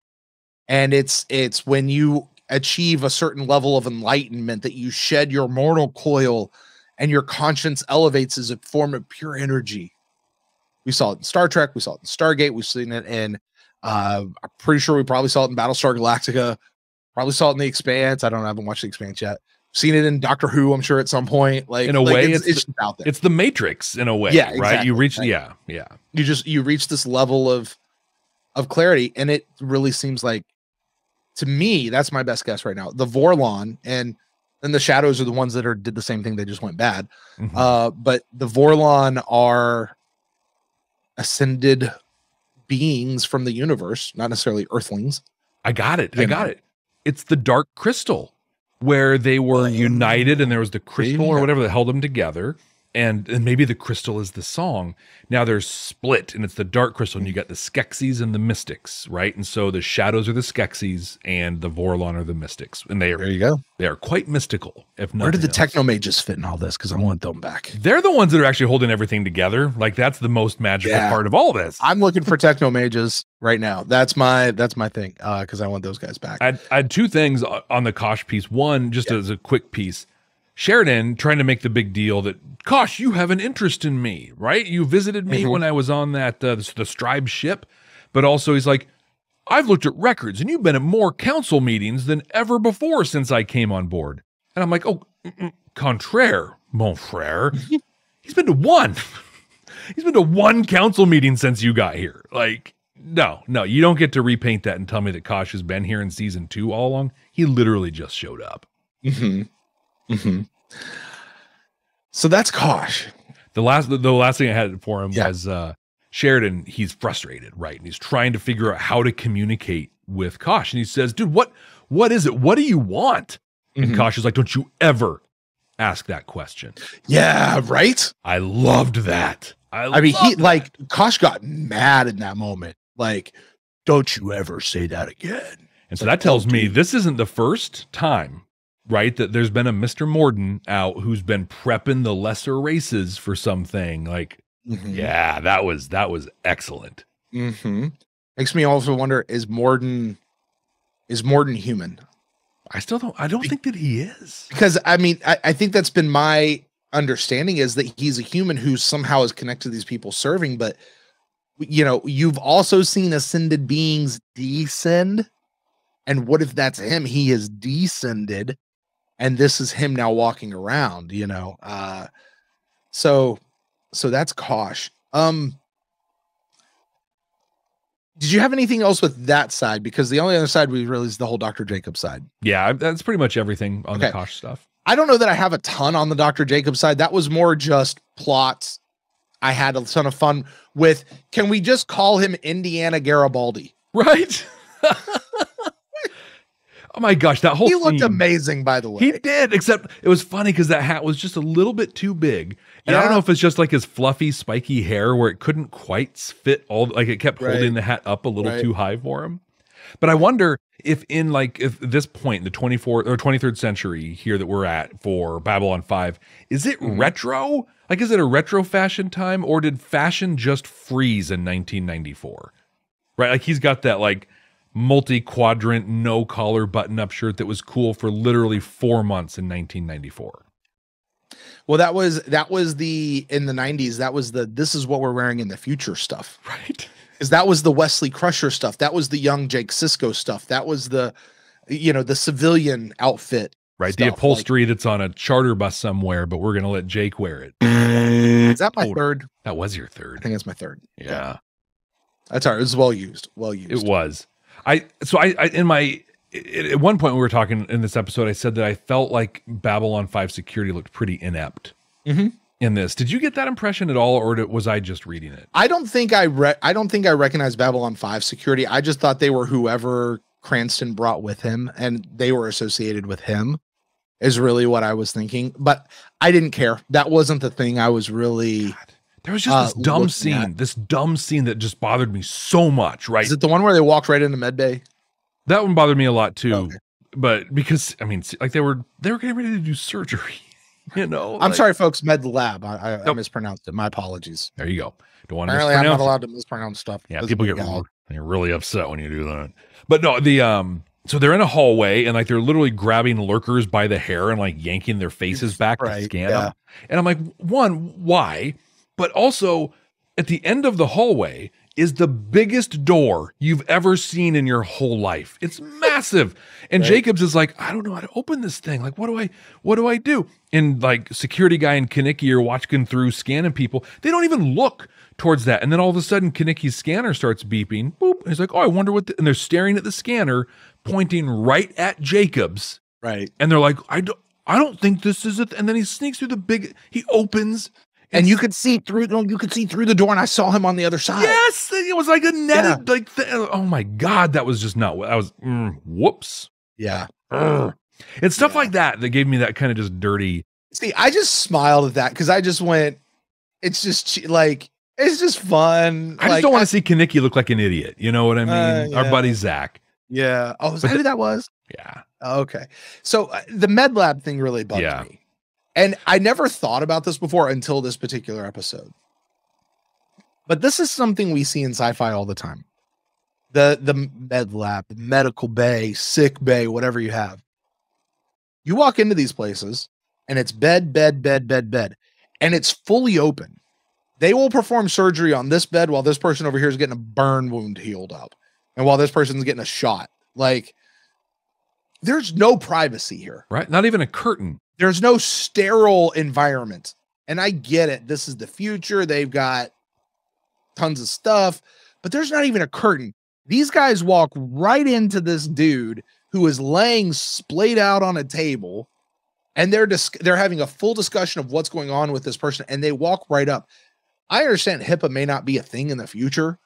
and it's when you achieve a certain level of enlightenment that you shed your mortal coil and your conscience elevates as a form of pure energy. We saw it in Star Trek. We saw it in Stargate. We've seen it in, I'm pretty sure we probably saw it in Battlestar Galactica. Probably saw it in The Expanse. I don't know. I haven't watched The Expanse yet. Seen it in Doctor Who, I'm sure, at some point. Like, in a way, it's just out there. It's the Matrix in a way, right? Exactly. You reach, you reach this level of clarity, and it really seems like, to me, that's my best guess right now. The Vorlon and then the Shadows are the ones that did the same thing. They just went bad. But the Vorlon are ascended beings from the universe, not necessarily Earthlings. I got it. It's the Dark Crystal, where they were united and there was the crystal or whatever that held them together. And maybe the crystal is the song. Now they're split and it's the Dark Crystal, and you got the Skeksis and the Mystics, right? And so the Shadows are the Skeksis and the Vorlon are the Mystics. And they are, there you go. They are quite mystical. If not, where did the Technomages fit in all this? Because I want them back. They're the ones that are actually holding everything together. Like, that's the most magical part of all of this. I'm looking for Technomages right now. That's my thing. Because I want those guys back. I had two things on the Kosh piece. One, just as a quick piece. Sheridan trying to make the big deal that, Kosh, you have an interest in me, right? You visited me when I was on that the Stribe ship, but also he's like, I've looked at records and you've been at more council meetings than ever before since I came on board. And I'm like, oh, contraire, mon frere. He's been to one. He's been to one council meeting since you got here. Like, no, you don't get to repaint that and tell me that Kosh has been here in season 2 all along. He literally just showed up. So that's Kosh. The last thing I had for him was Sheridan. He's frustrated, right? And he's trying to figure out how to communicate with Kosh. And he says, dude, what is it? What do you want? And Kosh is like, don't you ever ask that question. Yeah, right? I loved that. I mean, like, Kosh got mad in that moment. Like, don't you ever say that again. And so that tells me this isn't the first time, right, that there's been a Mr. Morden out who's been prepping the lesser races for something. Like, yeah, that was excellent. Makes me also wonder, is Morden human? I don't think that he is. Because I mean, I think that's been my understanding, is that he's a human who somehow is connected to these people serving, but you know, you've also seen ascended beings descend. And what if that's him? He has descended. And this is him now walking around, you know? So that's Kosh. Did you have anything else with that side? Because the only other side we realized, the whole Dr. Jacobs side. Yeah, that's pretty much everything on the Kosh stuff. I don't know that I have a ton on the Dr. Jacobs side. That was more just plots. I had a ton of fun with, can we just call him Indiana Garibaldi? Right? Oh my gosh, that whole thing. He looked amazing, by the way. He did, except it was funny because that hat was just a little bit too big. And I don't know if it's just like his fluffy, spiky hair where it couldn't quite fit all, like it kept holding the hat up a little too high for him. But I wonder if if this point in the 24th or 23rd century here that we're at for Babylon 5, is it retro? Like, is it a retro fashion time, or did fashion just freeze in 1994? Right? Like, he's got that like multi-quadrant, no-collar button-up shirt that was cool for literally 4 months in 1994. Well, that was the, in the 90s, that was the, this is what we're wearing in the future stuff. Right. Because that was the Wesley Crusher stuff. That was the young Jake Cisco stuff. That was the, you know, the civilian outfit. Right. Stuff. The upholstery, like, that's on a charter bus somewhere, but we're going to let Jake wear it. Is that my third? That was your third. I think that's my third. Yeah. Yeah. That's all right. It was well used. Well used. It was. So I in my, at one point we were talking in this episode, I said that I felt like Babylon 5 security looked pretty inept in this. Did you get that impression at all, or was I just reading it? I don't think I recognized Babylon 5 security. I just thought they were whoever Cranston brought with him, and they were associated with him is really what I was thinking. But I didn't care. That wasn't the thing I was really... God. There was just this dumb scene that just bothered me so much, right? Is it the one where they walked right into Medbay? That one bothered me a lot too, okay. But because, I mean, like, they were getting ready to do surgery, you know. I'm sorry, folks. Med Lab, I mispronounced it. My apologies. There you go. Don't want to. Apparently, I'm not allowed to mispronounce stuff. Yeah, people get really upset when you do that. But no, so they're in a hallway, and like they're literally grabbing lurkers by the hair and like yanking their faces back to scan them. And I'm like, one, why? But also, at the end of the hallway is the biggest door you've ever seen in your whole life. It's massive. And right. Jacobs is like, I don't know how to open this thing. Like, what do I do? And like security guy and Kanicki are watching through, scanning people. They don't even look towards that. And then all of a sudden Kanicki's scanner starts beeping. Boop. And he's like, oh, I wonder what, and they're staring at the scanner, pointing right at Jacobs. Right. And they're like, I don't think this is it. And then he sneaks through the big, he opens. And you could see through the door, and I saw him on the other side. Yes, it was like a netted, oh my God, that was just not what I was. Whoops. Yeah. And stuff like that gave me that kind of just dirty. See, I just smiled at that because I just went, it's just like, it's just fun. I just don't want to see Kanicki look like an idiot. You know what I mean? Our buddy Zach. Yeah. Oh, is that who that was? Yeah. Okay. So the med lab thing really bugged me. And I never thought about this before until this particular episode. But this is something we see in sci-fi all the time. The med lab, the medical bay, sick bay, whatever you have. You walk into these places and it's bed. And it's fully open. They will perform surgery on this bed while this person over here is getting a burn wound healed up. And while this person's getting a shot. Like, there's no privacy here. Right? Not even a curtain. There's no sterile environment. And I get it. This is the future. They've got tons of stuff, but there's not even a curtain. These guys walk right into this dude who is laying splayed out on a table, and they're having a full discussion of what's going on with this person. And they walk right up. I understand HIPAA may not be a thing in the future,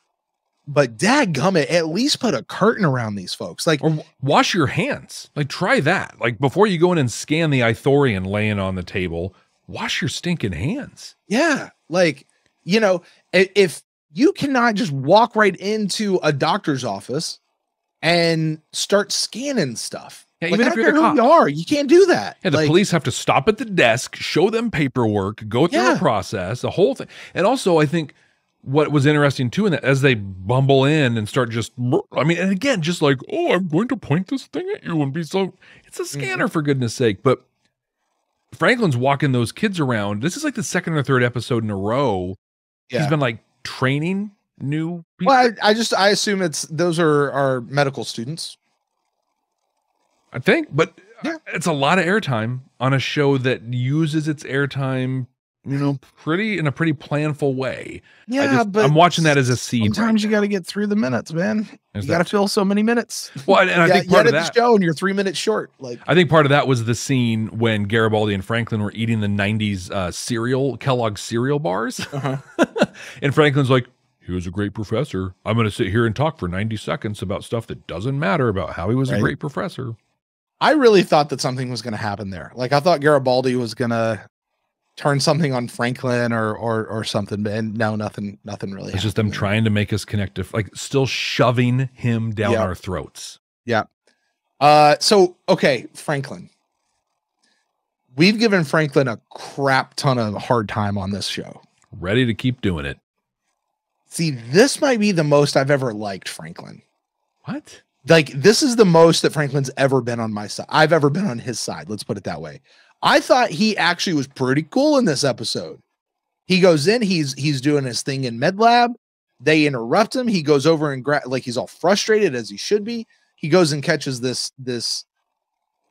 but dadgummit, at least put a curtain around these folks. Like, or wash your hands. Like, try that. Like, before you go in and scan the Ithorian laying on the table, wash your stinking hands. Yeah. Like, you know, if you cannot just walk right into a doctor's office and start scanning stuff. Yeah, like, even if you're a cop. You can't do that. Yeah, the police have to stop at the desk, show them paperwork, go through the process, the whole thing. And also, I think what was interesting too, in that as they bumble in and start just, I mean, and again, just like, oh, I'm going to point this thing at you and be so, it's a scanner for goodness sake. But Franklin's walking those kids around. This is like the second or third episode in a row. Yeah. He's been like training new people. Well, I assume those are our medical students, I think, but it's a lot of airtime on a show that uses its airtime, you know, in a pretty planful way. Yeah, but I'm watching that as a seed. Sometimes you got to get through the minutes, man. You got to fill so many minutes. Well, and I think part of that show, and you're 3 minutes short. Like, I think part of that was the scene when Garibaldi and Franklin were eating the 90s Kellogg's cereal bars. And Franklin's like, he was a great professor. I'm going to sit here and talk for 90 seconds about stuff that doesn't matter about how he was a great professor. I really thought that something was going to happen there. Like, I thought Garibaldi was going to turn something on Franklin or something, and no, nothing really. It's just them trying to make us connective, like still shoving him down our throats. Yeah. So, okay, Franklin. We've given Franklin a crap ton of hard time on this show. Ready to keep doing it. See, this might be the most I've ever liked Franklin. What? Like, this is the most that Franklin's ever been on my side. I've ever been on his side. Let's put it that way. I thought he actually was pretty cool in this episode. He goes in, he's doing his thing in med lab. They interrupt him. He goes over and like he's all frustrated as he should be. He goes and catches this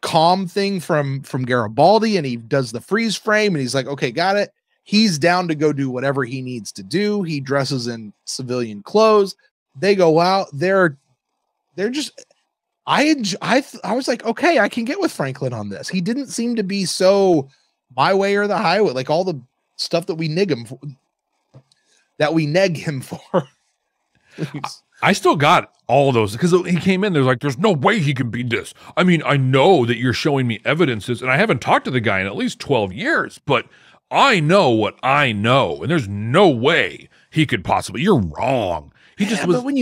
calm thing from Garibaldi, and he does the freeze frame, and he's like, okay, got it. He's down to go do whatever he needs to do. He dresses in civilian clothes. They go out. They're just, I was like, okay, I can get with Franklin on this. He didn't seem to be so my way or the highway, like all the stuff that we neg him for. I still got all those, because he came in, there's like, there's no way he can be this. I mean, I know that you're showing me evidences, and I haven't talked to the guy in at least 12 years, but I know what I know, and there's no way he could possibly. You're wrong. He just was. But when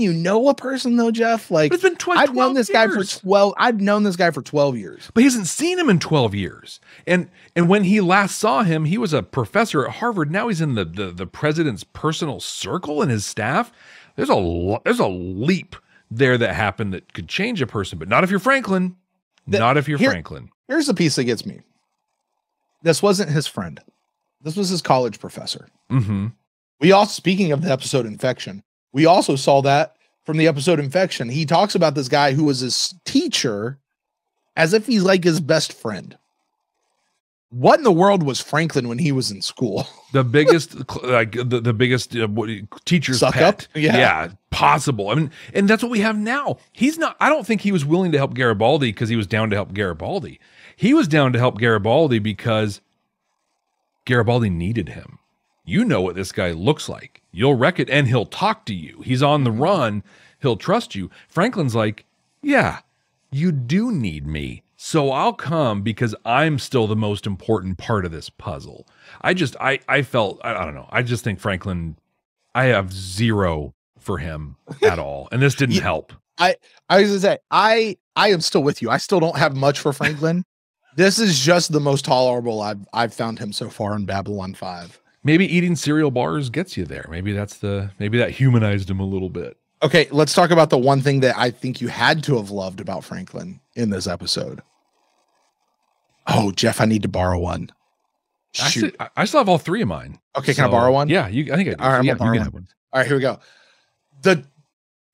you know a person though, Jeff, like it's been I've known this guy for 12. I've known this guy for 12 years, but he hasn't seen him in 12 years. And when he last saw him, he was a professor at Harvard. Now he's in the president's personal circle and his staff. There's a leap there that happened that could change a person, but not if you're Franklin. Not if you're Franklin. Here's the piece that gets me. This wasn't his friend. This was his college professor. Mm-hmm. We all, speaking of the episode Infection, we also saw that from the episode Infection. He talks about this guy who was his teacher as if he's like his best friend. What in the world was Franklin when he was in school? The biggest, like the biggest teacher's suck pet. Up? Yeah, possible. I mean, and that's what we have now. He's not, I don't think he was willing to help Garibaldi because he was down to help Garibaldi. He was down to help Garibaldi because Garibaldi needed him. You know what this guy looks like. You'll wreck it, and he'll talk to you. He's on the run. He'll trust you. Franklin's like, yeah, you do need me, so I'll come because I'm still the most important part of this puzzle. I don't know. I just think Franklin, I have zero for him at all, and this didn't help. I was going to say, I am still with you. I still don't have much for Franklin. This is just the most tolerable I've found him so far in Babylon 5. Maybe eating cereal bars gets you there. Maybe that humanized him a little bit. Okay, let's talk about the one thing that I think you had to have loved about Franklin in this episode. Oh, Jeff, I need to borrow one. Shoot. I still have all three of mine. Okay, so, can I borrow one? Yeah, I think I do. All right, I'm gonna borrow one. All right, here we go. The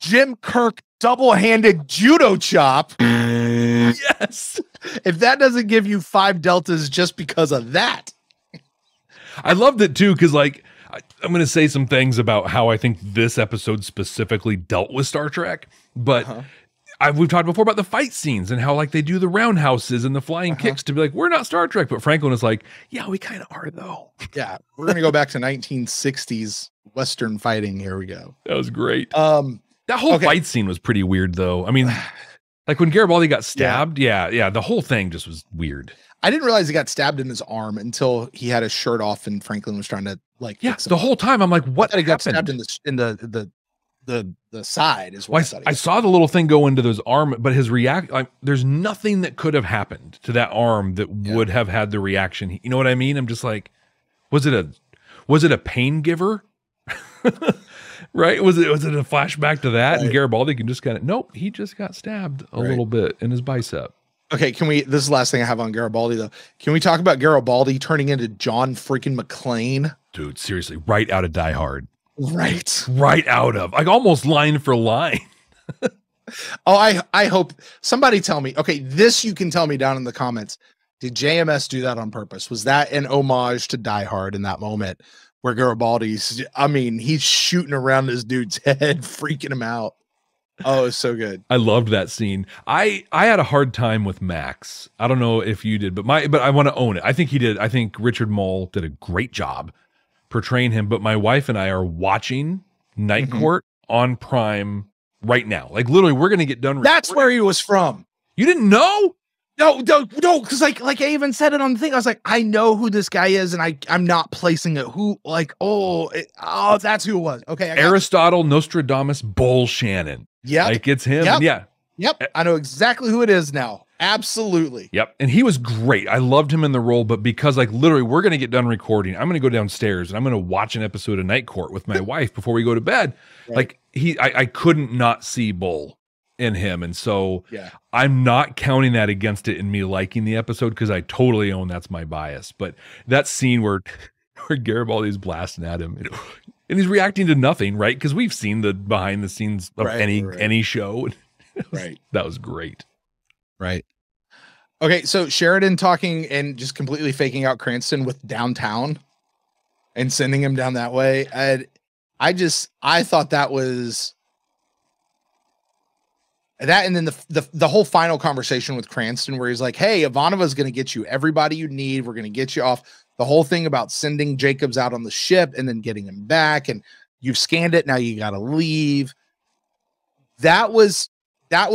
Jim Kirk double-handed judo chop. Yes. If that doesn't give you 5 deltas just because of that. I loved it too, because like I'm going to say some things about how I think this episode specifically dealt with Star Trek, but we've talked before about the fight scenes and how like they do the roundhouses and the flying kicks to be like, we're not Star Trek, but Franklin is like, yeah, we kind of are though. Yeah, we're going to go back to 1960s Western fighting. Here we go. That was great. That whole fight scene was pretty weird though. I mean, like when Garibaldi got stabbed, yeah, the whole thing just was weird. I didn't realize he got stabbed in his arm until he had his shirt off and Franklin was trying to like. Yeah, the whole time I'm like, what happened? He got stabbed in the side is what I saw the little thing go into his arm, but his react like there's nothing that could have happened to that arm that would have had the reaction. You know what I mean? I'm just like, was it a pain giver? Right? Was it a flashback to that? Right. And Garibaldi can just kind of nope. He just got stabbed a little bit in his bicep. Okay, this is the last thing I have on Garibaldi though. Can we talk about Garibaldi turning into John freaking McClane? Dude, seriously, right out of Die Hard. Right out of, like almost line for line. I hope somebody tell me, okay, this you can tell me down in the comments. Did JMS do that on purpose? Was that an homage to Die Hard in that moment where Garibaldi's, I mean, he's shooting around this dude's head, freaking him out. Oh, it's so good. I loved that scene. I had a hard time with Max. I don't know if you did, but I want to own it. I think he did. I think Richard Mole did a great job portraying him, but my wife and I are watching Night Court on Prime right now. Like literally we're going to get done. That's where he was from. You didn't know? No. Cause like I even said it on the thing. I was like, I know who this guy is. And I'm not placing it. Who like, Oh, that's who it was. Okay. Aristotle, Nostradamus, Bull Shannon. Yeah, like it's him. Yep. Yeah. Yep. I know exactly who it is now. Absolutely. Yep. And he was great. I loved him in the role, but because like literally we're going to get done recording, I'm going to go downstairs and I'm going to watch an episode of Night Court with my wife before we go to bed. Right. Like I couldn't not see Bull in him. And so yeah. I'm not counting that against it in me liking the episode, because I totally own that's my bias. But that scene where Garibaldi's blasting at him and he's reacting to nothing, right? Because we've seen the behind the scenes of any show. Right. That was great. Right. Okay, so Sheridan talking and just completely faking out Cranston with downtown and sending him down that way. And I thought that was that. And then the whole final conversation with Cranston where he's like, hey, Ivanova's going to get you everybody you need. We're going to get you off. The whole thing about sending Jacobs out on the ship and then getting him back. And you've scanned it. Now you got to leave. That was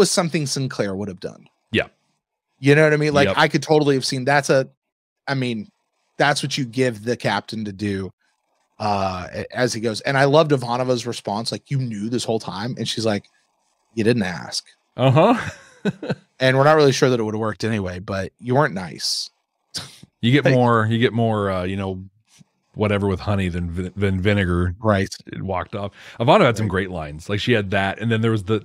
something Sinclair would have done. Yeah. You know what I mean? Like, yep. I could totally have seen that's what you give the captain to do as he goes. And I loved Ivanova's response. Like, you knew this whole time. And she's like, you didn't ask. Uh-huh. And we're not really sure that it would have worked anyway, but you weren't nice. You get whatever with honey than vinegar. Right. It walked off. Ivanova had some great lines. Like, she had that. And then there was the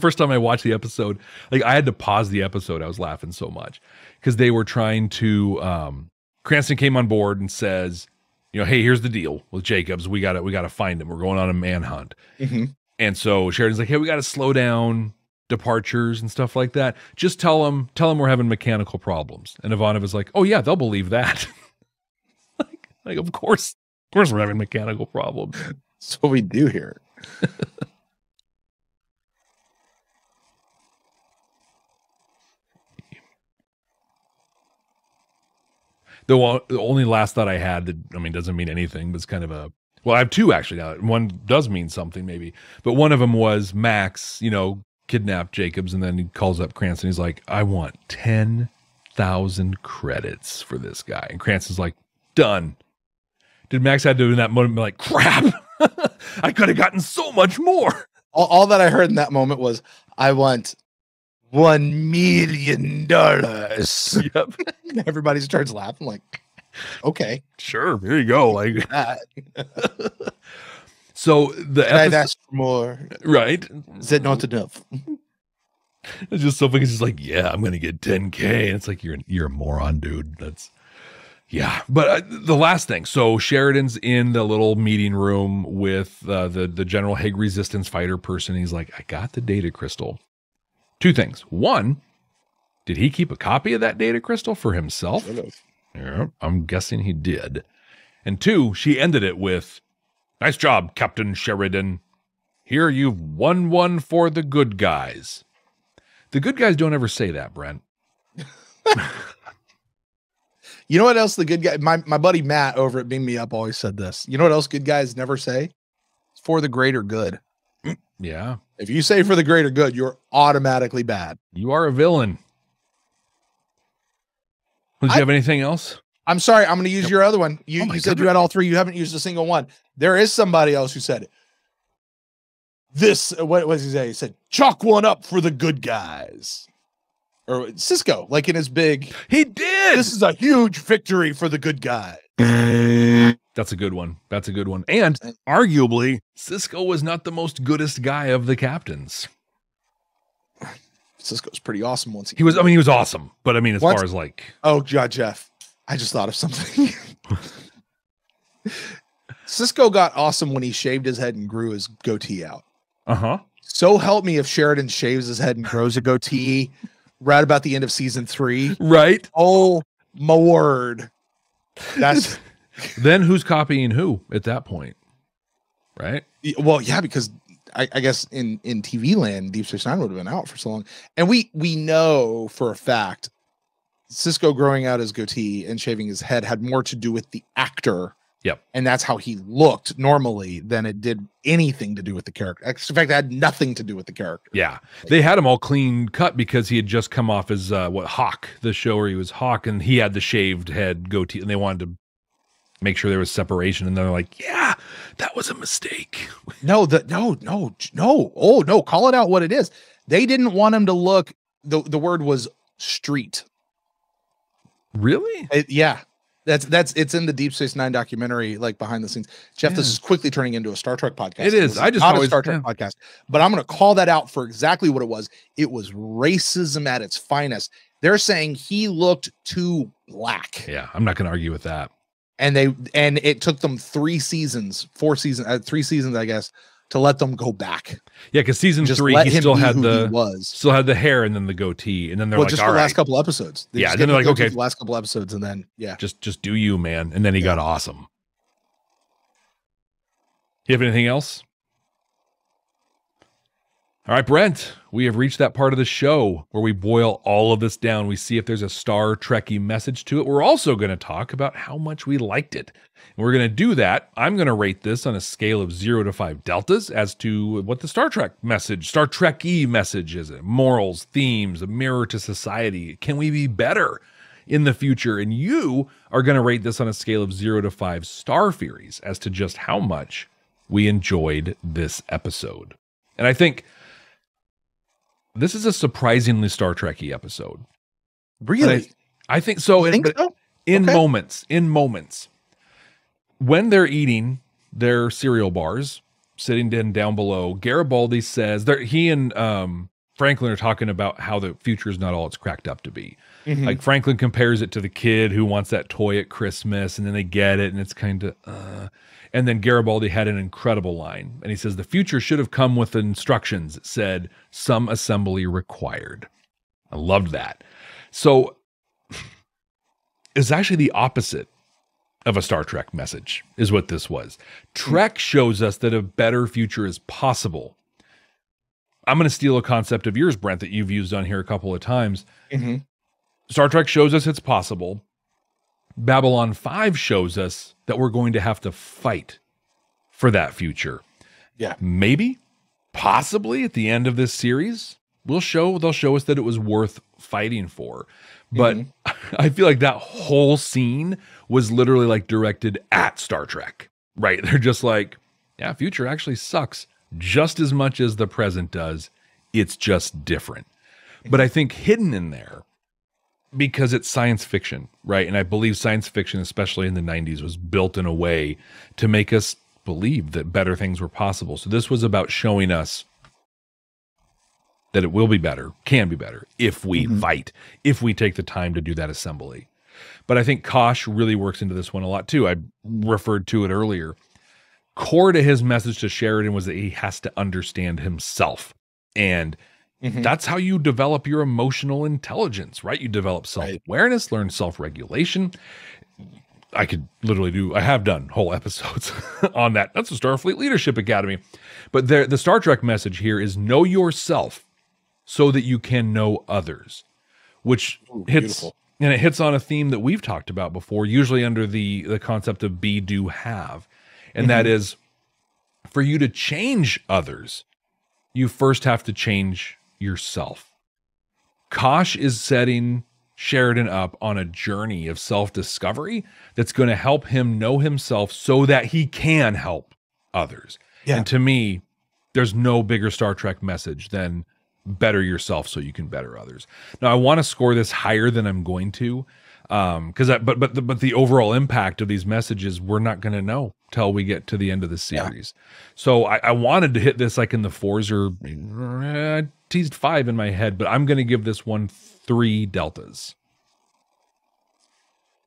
first time I watched the episode, like, I had to pause the episode. I was laughing so much because they were trying to, Cranston came on board and says, you know, hey, here's the deal with Jacobs. We got to find him. We're going on a manhunt. Mm-hmm. And so Sheridan's like, hey, we got to slow down departures and stuff like that. Just tell him we're having mechanical problems. And Ivanova's like, oh yeah, they'll believe that. like, of course we're having mechanical problems. That's what we do here. The only last thought I had that, I mean, doesn't mean anything, but it's kind of I have two actually now. One does mean something maybe, but one of them was Max, you know, kidnapped Jacobs. And then he calls up Cranston. He's like, I want 10,000 credits for this guy. And Cranston's like, done. Did Max had to in that moment be like, crap, I could have gotten so much more. All that I heard in that moment was, I want $1 million. Yep. Everybody starts laughing like, okay, sure, here you go. Like, so I've asked for more, right? Is it not enough? It's just so funny. It's just like, yeah, I'm gonna get 10K, and it's like, you're a moron, dude. That's yeah. But the last thing, so Sheridan's in the little meeting room with the General Hague resistance fighter person. He's like, I got the data crystal. Two things. One, did he keep a copy of that data crystal for himself? Hello. Yeah, I'm guessing he did. And two, she ended it with, nice job, Captain Sheridan. Here you've won one for the good guys. The good guys don't ever say that, Brent. You know what else the good guy, my buddy Matt over at Beam Me Up always said this. You know what else good guys never say? It's for the greater good. Yeah. If you say for the greater good, you're automatically bad. You are a villain. Did you have anything else? I'm sorry. I'm going to use your other one. You said you had all three. You haven't used a single one. There is somebody else who said it. This, what was he saying? He said, chalk one up for the good guys. Or Cisco, like in his big. He did. This is a huge victory for the good guys. That's a good one. That's a good one. And arguably, Cisco was not the most goodest guy of the captains. Cisco's pretty awesome once he was. I mean, he was awesome, but I mean, as far as like, oh God, Jeff, I just thought of something. Cisco got awesome when he shaved his head and grew his goatee out. Uh-huh. So help me if Sheridan shaves his head and grows a goatee right about the end of season 3. Right. Oh my word. That's then who's copying who at that point, right? Well, yeah, because I guess in TV land, Deep Space Nine would have been out for so long, and we know for a fact Cisco growing out his goatee and shaving his head had more to do with the actor, yep, and that's how he looked normally than it did anything to do with the character. In fact, it had nothing to do with the character. Yeah, they had him all clean cut because he had just come off as Hawk, the show where he was Hawk, and he had the shaved head goatee, and they wanted to make sure there was separation. And they're like, yeah, that was a mistake. No. Oh no. Call it out what it is. They didn't want him to look, the word was street. Really? Yeah. That's it's in the Deep Space Nine documentary, like behind the scenes. Jeff, this is quickly turning into a Star Trek podcast. It is. I just not always, a Star Trek podcast, but I'm going to call that out for exactly what it was. It was racism at its finest. They're saying he looked too black. Yeah, I'm not going to argue with that. And they and it took them three seasons, I guess, to let them go back. Yeah, because season 3, he still had the hair and then the goatee, and then they're just the last couple episodes. Yeah, then they're like, okay, the last couple episodes, and then just do you, man. And then he got awesome. You have anything else? All right, Brent, we have reached that part of the show where we boil all of this down. We see if there's a Star Trek-y message to it. We're also going to talk about how much we liked it. And we're going to do that. I'm going to rate this on a scale of 0 to 5 deltas as to what the Star Trek message, Star Trek-y message is. It morals, themes, a mirror to society. Can we be better in the future? And you are going to rate this on a scale of 0 to 5 star theories as to just how much we enjoyed this episode. And I think this is a surprisingly Star Trek-y episode. Really? I think so. In moments. When they're eating their cereal bars, sitting down below, Garibaldi says, he and Franklin are talking about how the future is not all it's cracked up to be. Mm-hmm. Like Franklin compares it to the kid who wants that toy at Christmas, and then they get it, and it's kind of, And then Garibaldi had an incredible line, and he says, the future should have come with instructions that said, some assembly required. I loved that. So it's actually the opposite of a Star Trek message is what this was. Trek shows us that a better future is possible. I'm going to steal a concept of yours, Brent, that you've used on here a couple of times. Mm-hmm. Star Trek shows us it's possible. Babylon 5 shows us that we're going to have to fight for that future. Yeah. Maybe, possibly at the end of this series, they'll show us that it was worth fighting for. But I feel like that whole scene was literally like directed at Star Trek, right? They're just like, yeah, future actually sucks just as much as the present does. It's just different. But I think hidden in there, because it's science fiction, right? And I believe science fiction, especially in the 90s, was built in a way to make us believe that better things were possible. So this was about showing us that it will be better, can be better, if we fight, if we take the time to do that assembly. But I think Kosh really works into this one a lot too. I referred to it earlier. Core to his message to Sheridan was that he has to understand himself, and that's how you develop your emotional intelligence, right? You develop self-awareness, learn self-regulation. I could literally I have done whole episodes on that. That's the Starfleet Leadership Academy. But the Star Trek message here is know yourself so that you can know others, which it hits on a theme that we've talked about before, usually under the concept of be, do, have. And that is for you to change others, you first have to change yourself. Kosh is setting Sheridan up on a journey of self-discovery that's going to help him know himself so that he can help others. Yeah. And to me, there's no bigger Star Trek message than better yourself so you can better others. Now, I want to score this higher than I'm going to, but the overall impact of these messages, we're not going to know till we get to the end of the series. Yeah. So I wanted to hit this like in the 4s, or I teased 5 in my head, but I'm going to give this one 3 deltas.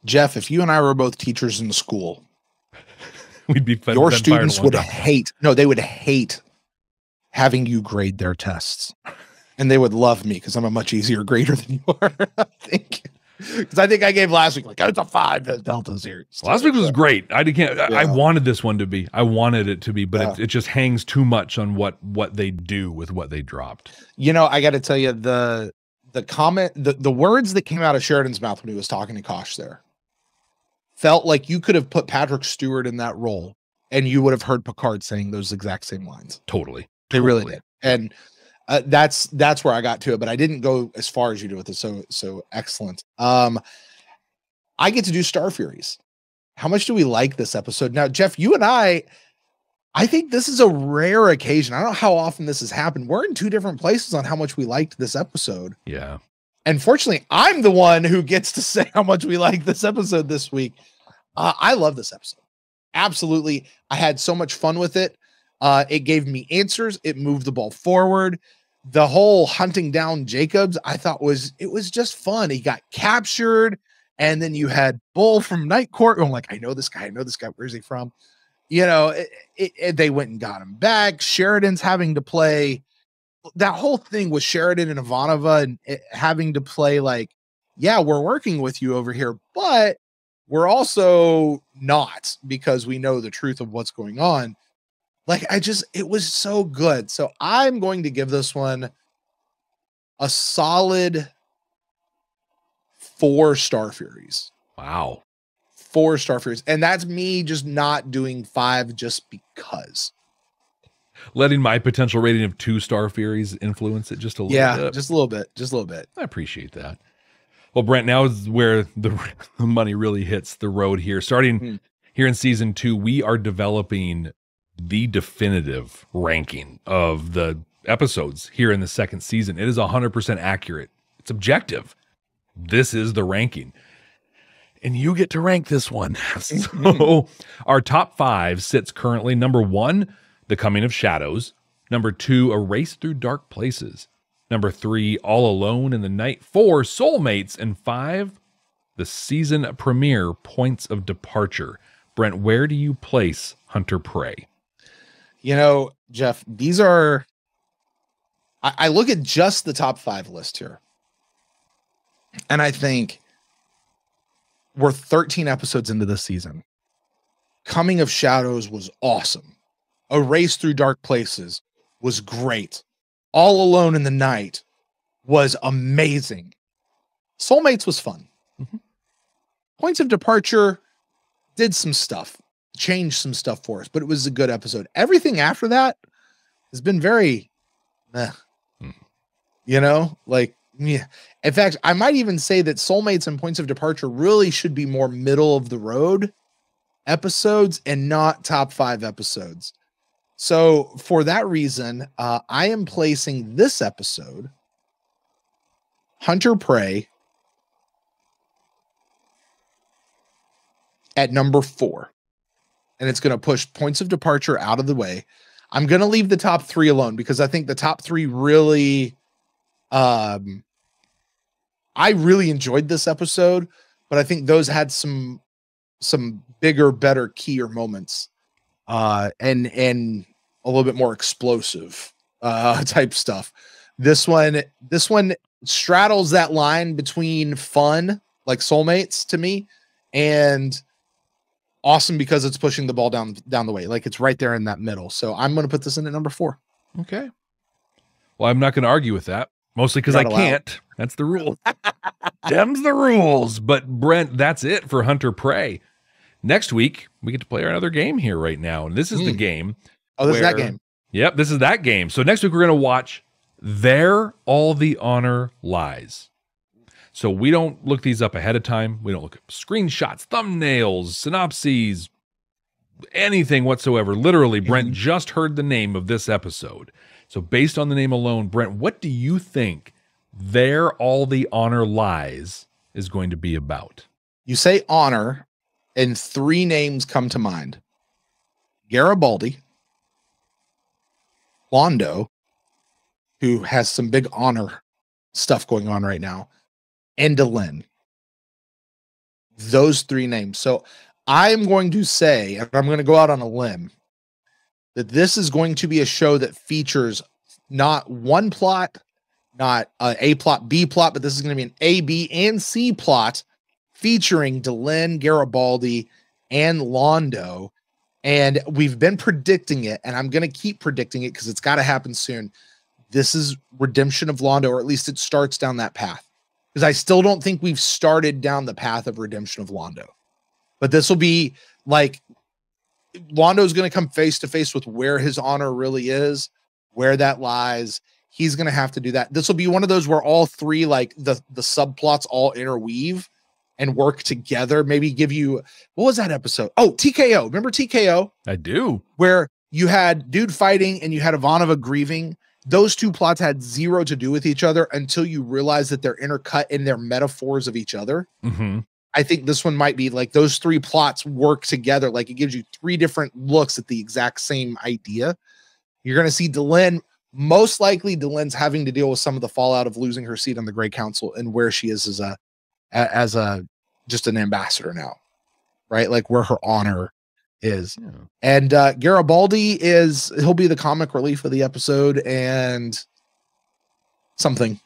Jeff, if you and I were both teachers in school, we'd be your students would hate. No, they would hate having you grade their tests, and they would love me because I'm a much easier grader than you are. I think. Because I think I gave last week, like, it's a 5 delta series. Last week was great. I wanted this one to be. I wanted it to be, but it just hangs too much on what they do with what they dropped. You know, I got to tell you, the comment, the words that came out of Sheridan's mouth when he was talking to Kosh there felt like you could have put Patrick Stewart in that role, and you would have heard Picard saying those exact same lines. Totally. They really did. And that's where I got to it, but I didn't go as far as you did with it. So excellent. I get to do Star Furies. How much do we like this episode? Now, Jeff, you and I think this is a rare occasion. I don't know how often this has happened. We're in two different places on how much we liked this episode. Yeah. And fortunately, I'm the one who gets to say how much we like this episode this week. I love this episode. Absolutely. I had so much fun with it. It gave me answers. It moved the ball forward. The whole hunting down Jacobs, I thought was just fun. He got captured. And then you had Bull from Night Court going like, I know this guy. I know this guy. Where's he from? You know, they went and got him back. Sheridan's having to play. That whole thing with Sheridan and Ivanova and having to play like, yeah, we're working with you over here, but we're also not, because we know the truth of what's going on. Like, it was so good. So I'm going to give this one a solid 4 Star Furies. Wow. 4 Star Furies. And that's me just not doing 5 just because. Letting my potential rating of 2 Star Furies influence it just a little bit. Yeah, just a little bit. Just a little bit. I appreciate that. Well, Brent, now is where the money really hits the road here. Starting here in season 2, we are developing the definitive ranking of the episodes here in the second season. It is 100% accurate. It's objective. This is the ranking. And you get to rank this one. So our top 5 sits currently number 1, The Coming of Shadows. Number 2, A Race Through Dark Places. Number 3, All Alone in the Night. 4, Soulmates. And 5, the season premiere, Points of Departure. Brent, where do you place Hunter Prey? You know, Jeff, these are... I look at just the top 5 list here. And I think we're 13 episodes into this season. Coming of Shadows was awesome. A Race Through Dark Places was great. All Alone in the Night was amazing. Soulmates was fun. Points of Departure did some stuff, changed some stuff for us, but it was a good episode. Everything after that has been very, you know, like, yeah. In fact, I might even say that Soulmates and Points of Departure really should be more middle of the road episodes and not top 5 episodes. So for that reason, I am placing this episode, Hunter Prey, at number 4. And it's going to push Points of Departure out of the way. I'm going to leave the top 3 alone because I think the top 3 really, I really enjoyed this episode, but I think those had some bigger, better, keyer moments, and a little bit more explosive type stuff. This one straddles that line between fun, like Soulmates to me, and awesome because it's pushing the ball down the way. Like, it's right there in that middle. So I'm going to put this in at number 4. Okay. Well, I'm not going to argue with that, mostly because I can't. That's the rule. Them's the rules. But Brent, that's it for Hunter Prey. Next week, we get to play another game here right now. And this is the game. Oh, this is that game. Yep, this is that game. So next week, we're going to watch There All the Honor Lies. So we don't look these up ahead of time. We don't look at screenshots, thumbnails, synopses, anything whatsoever. Literally, Brent just heard the name of this episode. So based on the name alone, Brent, what do you think There All the Honor Lies is going to be about? You say honor, and 3 names come to mind: Garibaldi, Londo, who has some big honor stuff going on right now, and Delenn. Those 3 names. So I'm going to say, and I'm going to go out on a limb, that this is going to be a show that features not one plot, not A plot, B plot, but this is going to be an A, B, and C plot featuring Delenn, Garibaldi, and Londo. And we've been predicting it, and I'm going to keep predicting it because it's got to happen soon. This is redemption of Londo, or at least it starts down that path, because I still don't think we've started down the path of redemption of Londo. But this will be like, Londo's going to come face to face with where his honor really is, where that lies. He's going to have to do that. This will be one of those where all 3, like the subplots all interweave and work together. Maybe give you, what was that episode? Oh, TKO. Remember TKO? I do. Where you had dude fighting and you had Ivanova grieving. Those 2 plots had 0 to do with each other until you realize that they're intercut in their metaphors of each other. I think this one might be like those three plots work together. Like it gives you three different looks at the exact same idea. You're going to see Delenn. Most likely Delenn's having to deal with some of the fallout of losing her seat on the Grey Council and where she is as just an ambassador now, right? Like where her honor is. Yeah. And Garibaldi is, he'll be the comic relief of the episode and something.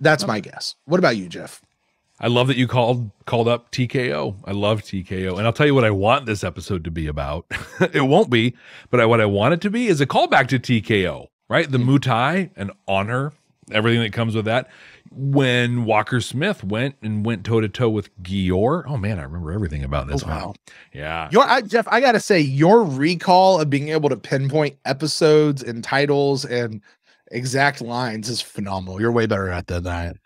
That's my guess. What about you, Jeff? I love that you called up TKO. I love TKO. And I'll tell you what I want this episode to be about. It won't be, but what I want it to be is a callback to TKO, right? The Muay Thai and honor, everything that comes with that. When Walker Smith went toe-to-toe with Gior. Oh, man, I remember everything about this. Oh, wow. Yeah. Jeff, I got to say, your recall of being able to pinpoint episodes and titles and exact lines is phenomenal. You're way better at that than I am.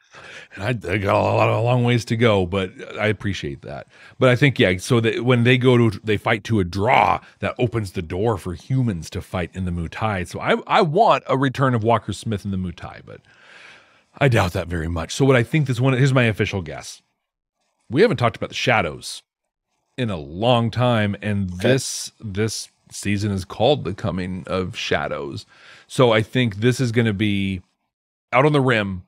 And I got a long ways to go, but I appreciate that. But I think, yeah, so that when they they fight to a draw, that opens the door for humans to fight in the Muay Thai. So I want a return of Walker Smith in the Muay Thai, but I doubt that very much. So what I think this one, here's my official guess. We haven't talked about the shadows in a long time. And okay. This season is called The Coming of Shadows. So I think this is going to be out on the rim.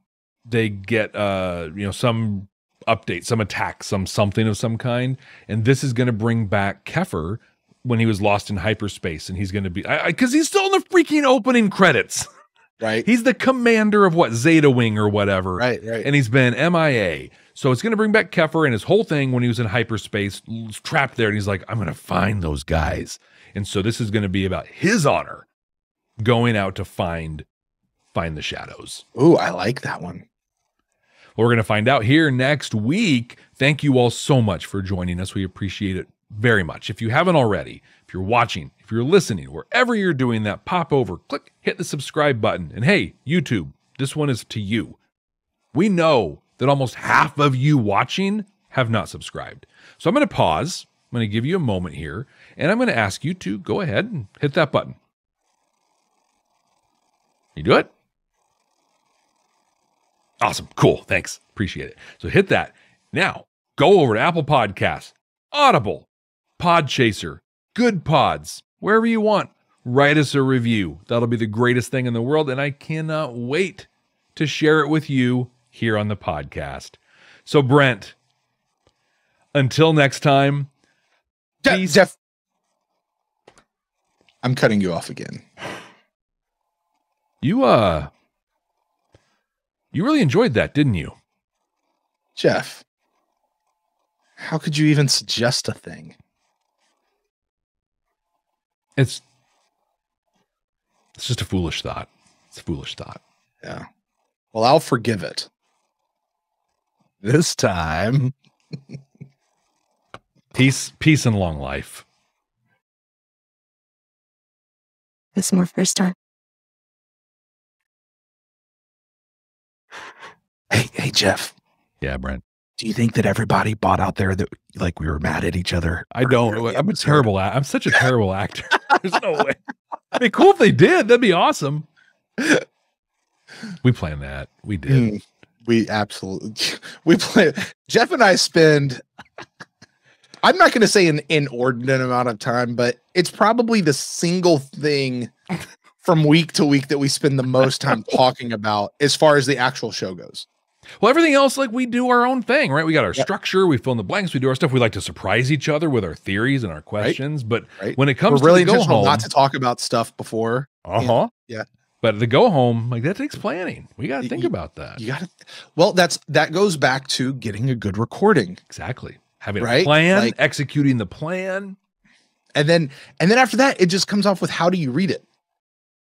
They get, some update, some attack, something of some kind. And this is going to bring back Keffer when he was lost in hyperspace. And he's going to be, because he's still in the freaking opening credits. Right. He's the commander of Zeta Wing or whatever. Right. And he's been MIA. So it's going to bring back Keffer and his whole thing when he was in hyperspace, trapped there. And he's like, I'm going to find those guys. And so this is going to be about his honor going out to find the shadows. Ooh, I like that one. Well, we're going to find out here next week. Thank you all so much for joining us. We appreciate it very much. If you haven't already, if you're watching, if you're listening, wherever you're doing that, pop over, click, hit the subscribe button. And hey, YouTube, this one is to you. We know that almost half of you watching have not subscribed. So I'm going to pause. I'm going to give you a moment here, and I'm going to ask you to go ahead and hit that button. You do it? Awesome. Cool. Thanks. Appreciate it. So hit that. Now go over to Apple Podcasts, Audible, Podchaser, Good Pods, wherever you want. Write us a review. That'll be the greatest thing in the world. And I cannot wait to share it with you here on the podcast. So Brent, until next time. Jeff, I'm cutting you off again. You really enjoyed that, didn't you? Jeff, how could you even suggest a thing? It's just a foolish thought. It's a foolish thought. Yeah. Well, I'll forgive it. This time. Peace and long life. It's more first time. Hey, Jeff. Yeah, Brent. Do you think that everybody bought out there that like we were mad at each other? I don't. I'm such a terrible actor. There's no way. It'd be cool if they did. That'd be awesome. We planned that. We did. We absolutely. We planned. Jeff and I spend. I'm not going to say an inordinate amount of time, but it's probably the single thing from week to week that we spend the most time talking about as far as the actual show goes. Well, everything else, like we do our own thing, right? We got our structure, we fill in the blanks, we do our stuff. We like to surprise each other with our theories and our questions. Right? But when it comes to the go home, not to talk about stuff before. Yeah. But the go home, like that takes planning. We got to think about that. You got to. Well, that goes back to getting a good recording. Exactly. Having a plan, executing the plan. And then after that, it just comes off with how do you read it?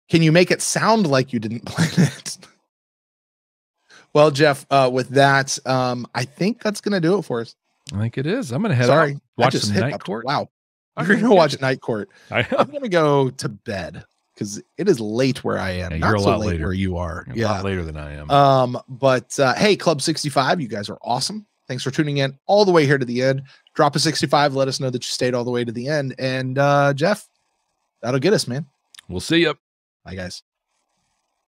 Can you make it sound like you didn't plan it? Well, Jeff, with that, I think that's going to do it for us. I think it is. I'm going to head out. Watch some Night Court. Wow. You're going to watch Night Court. I'm going to go to bed because it is late where I am. Yeah, you're a lot later where you are. Yeah. A lot later than I am. But hey, Club 65, you guys are awesome. Thanks for tuning in all the way here to the end. Drop a 65. Let us know that you stayed all the way to the end. And Jeff, that'll get us, man. We'll see you. Bye, guys.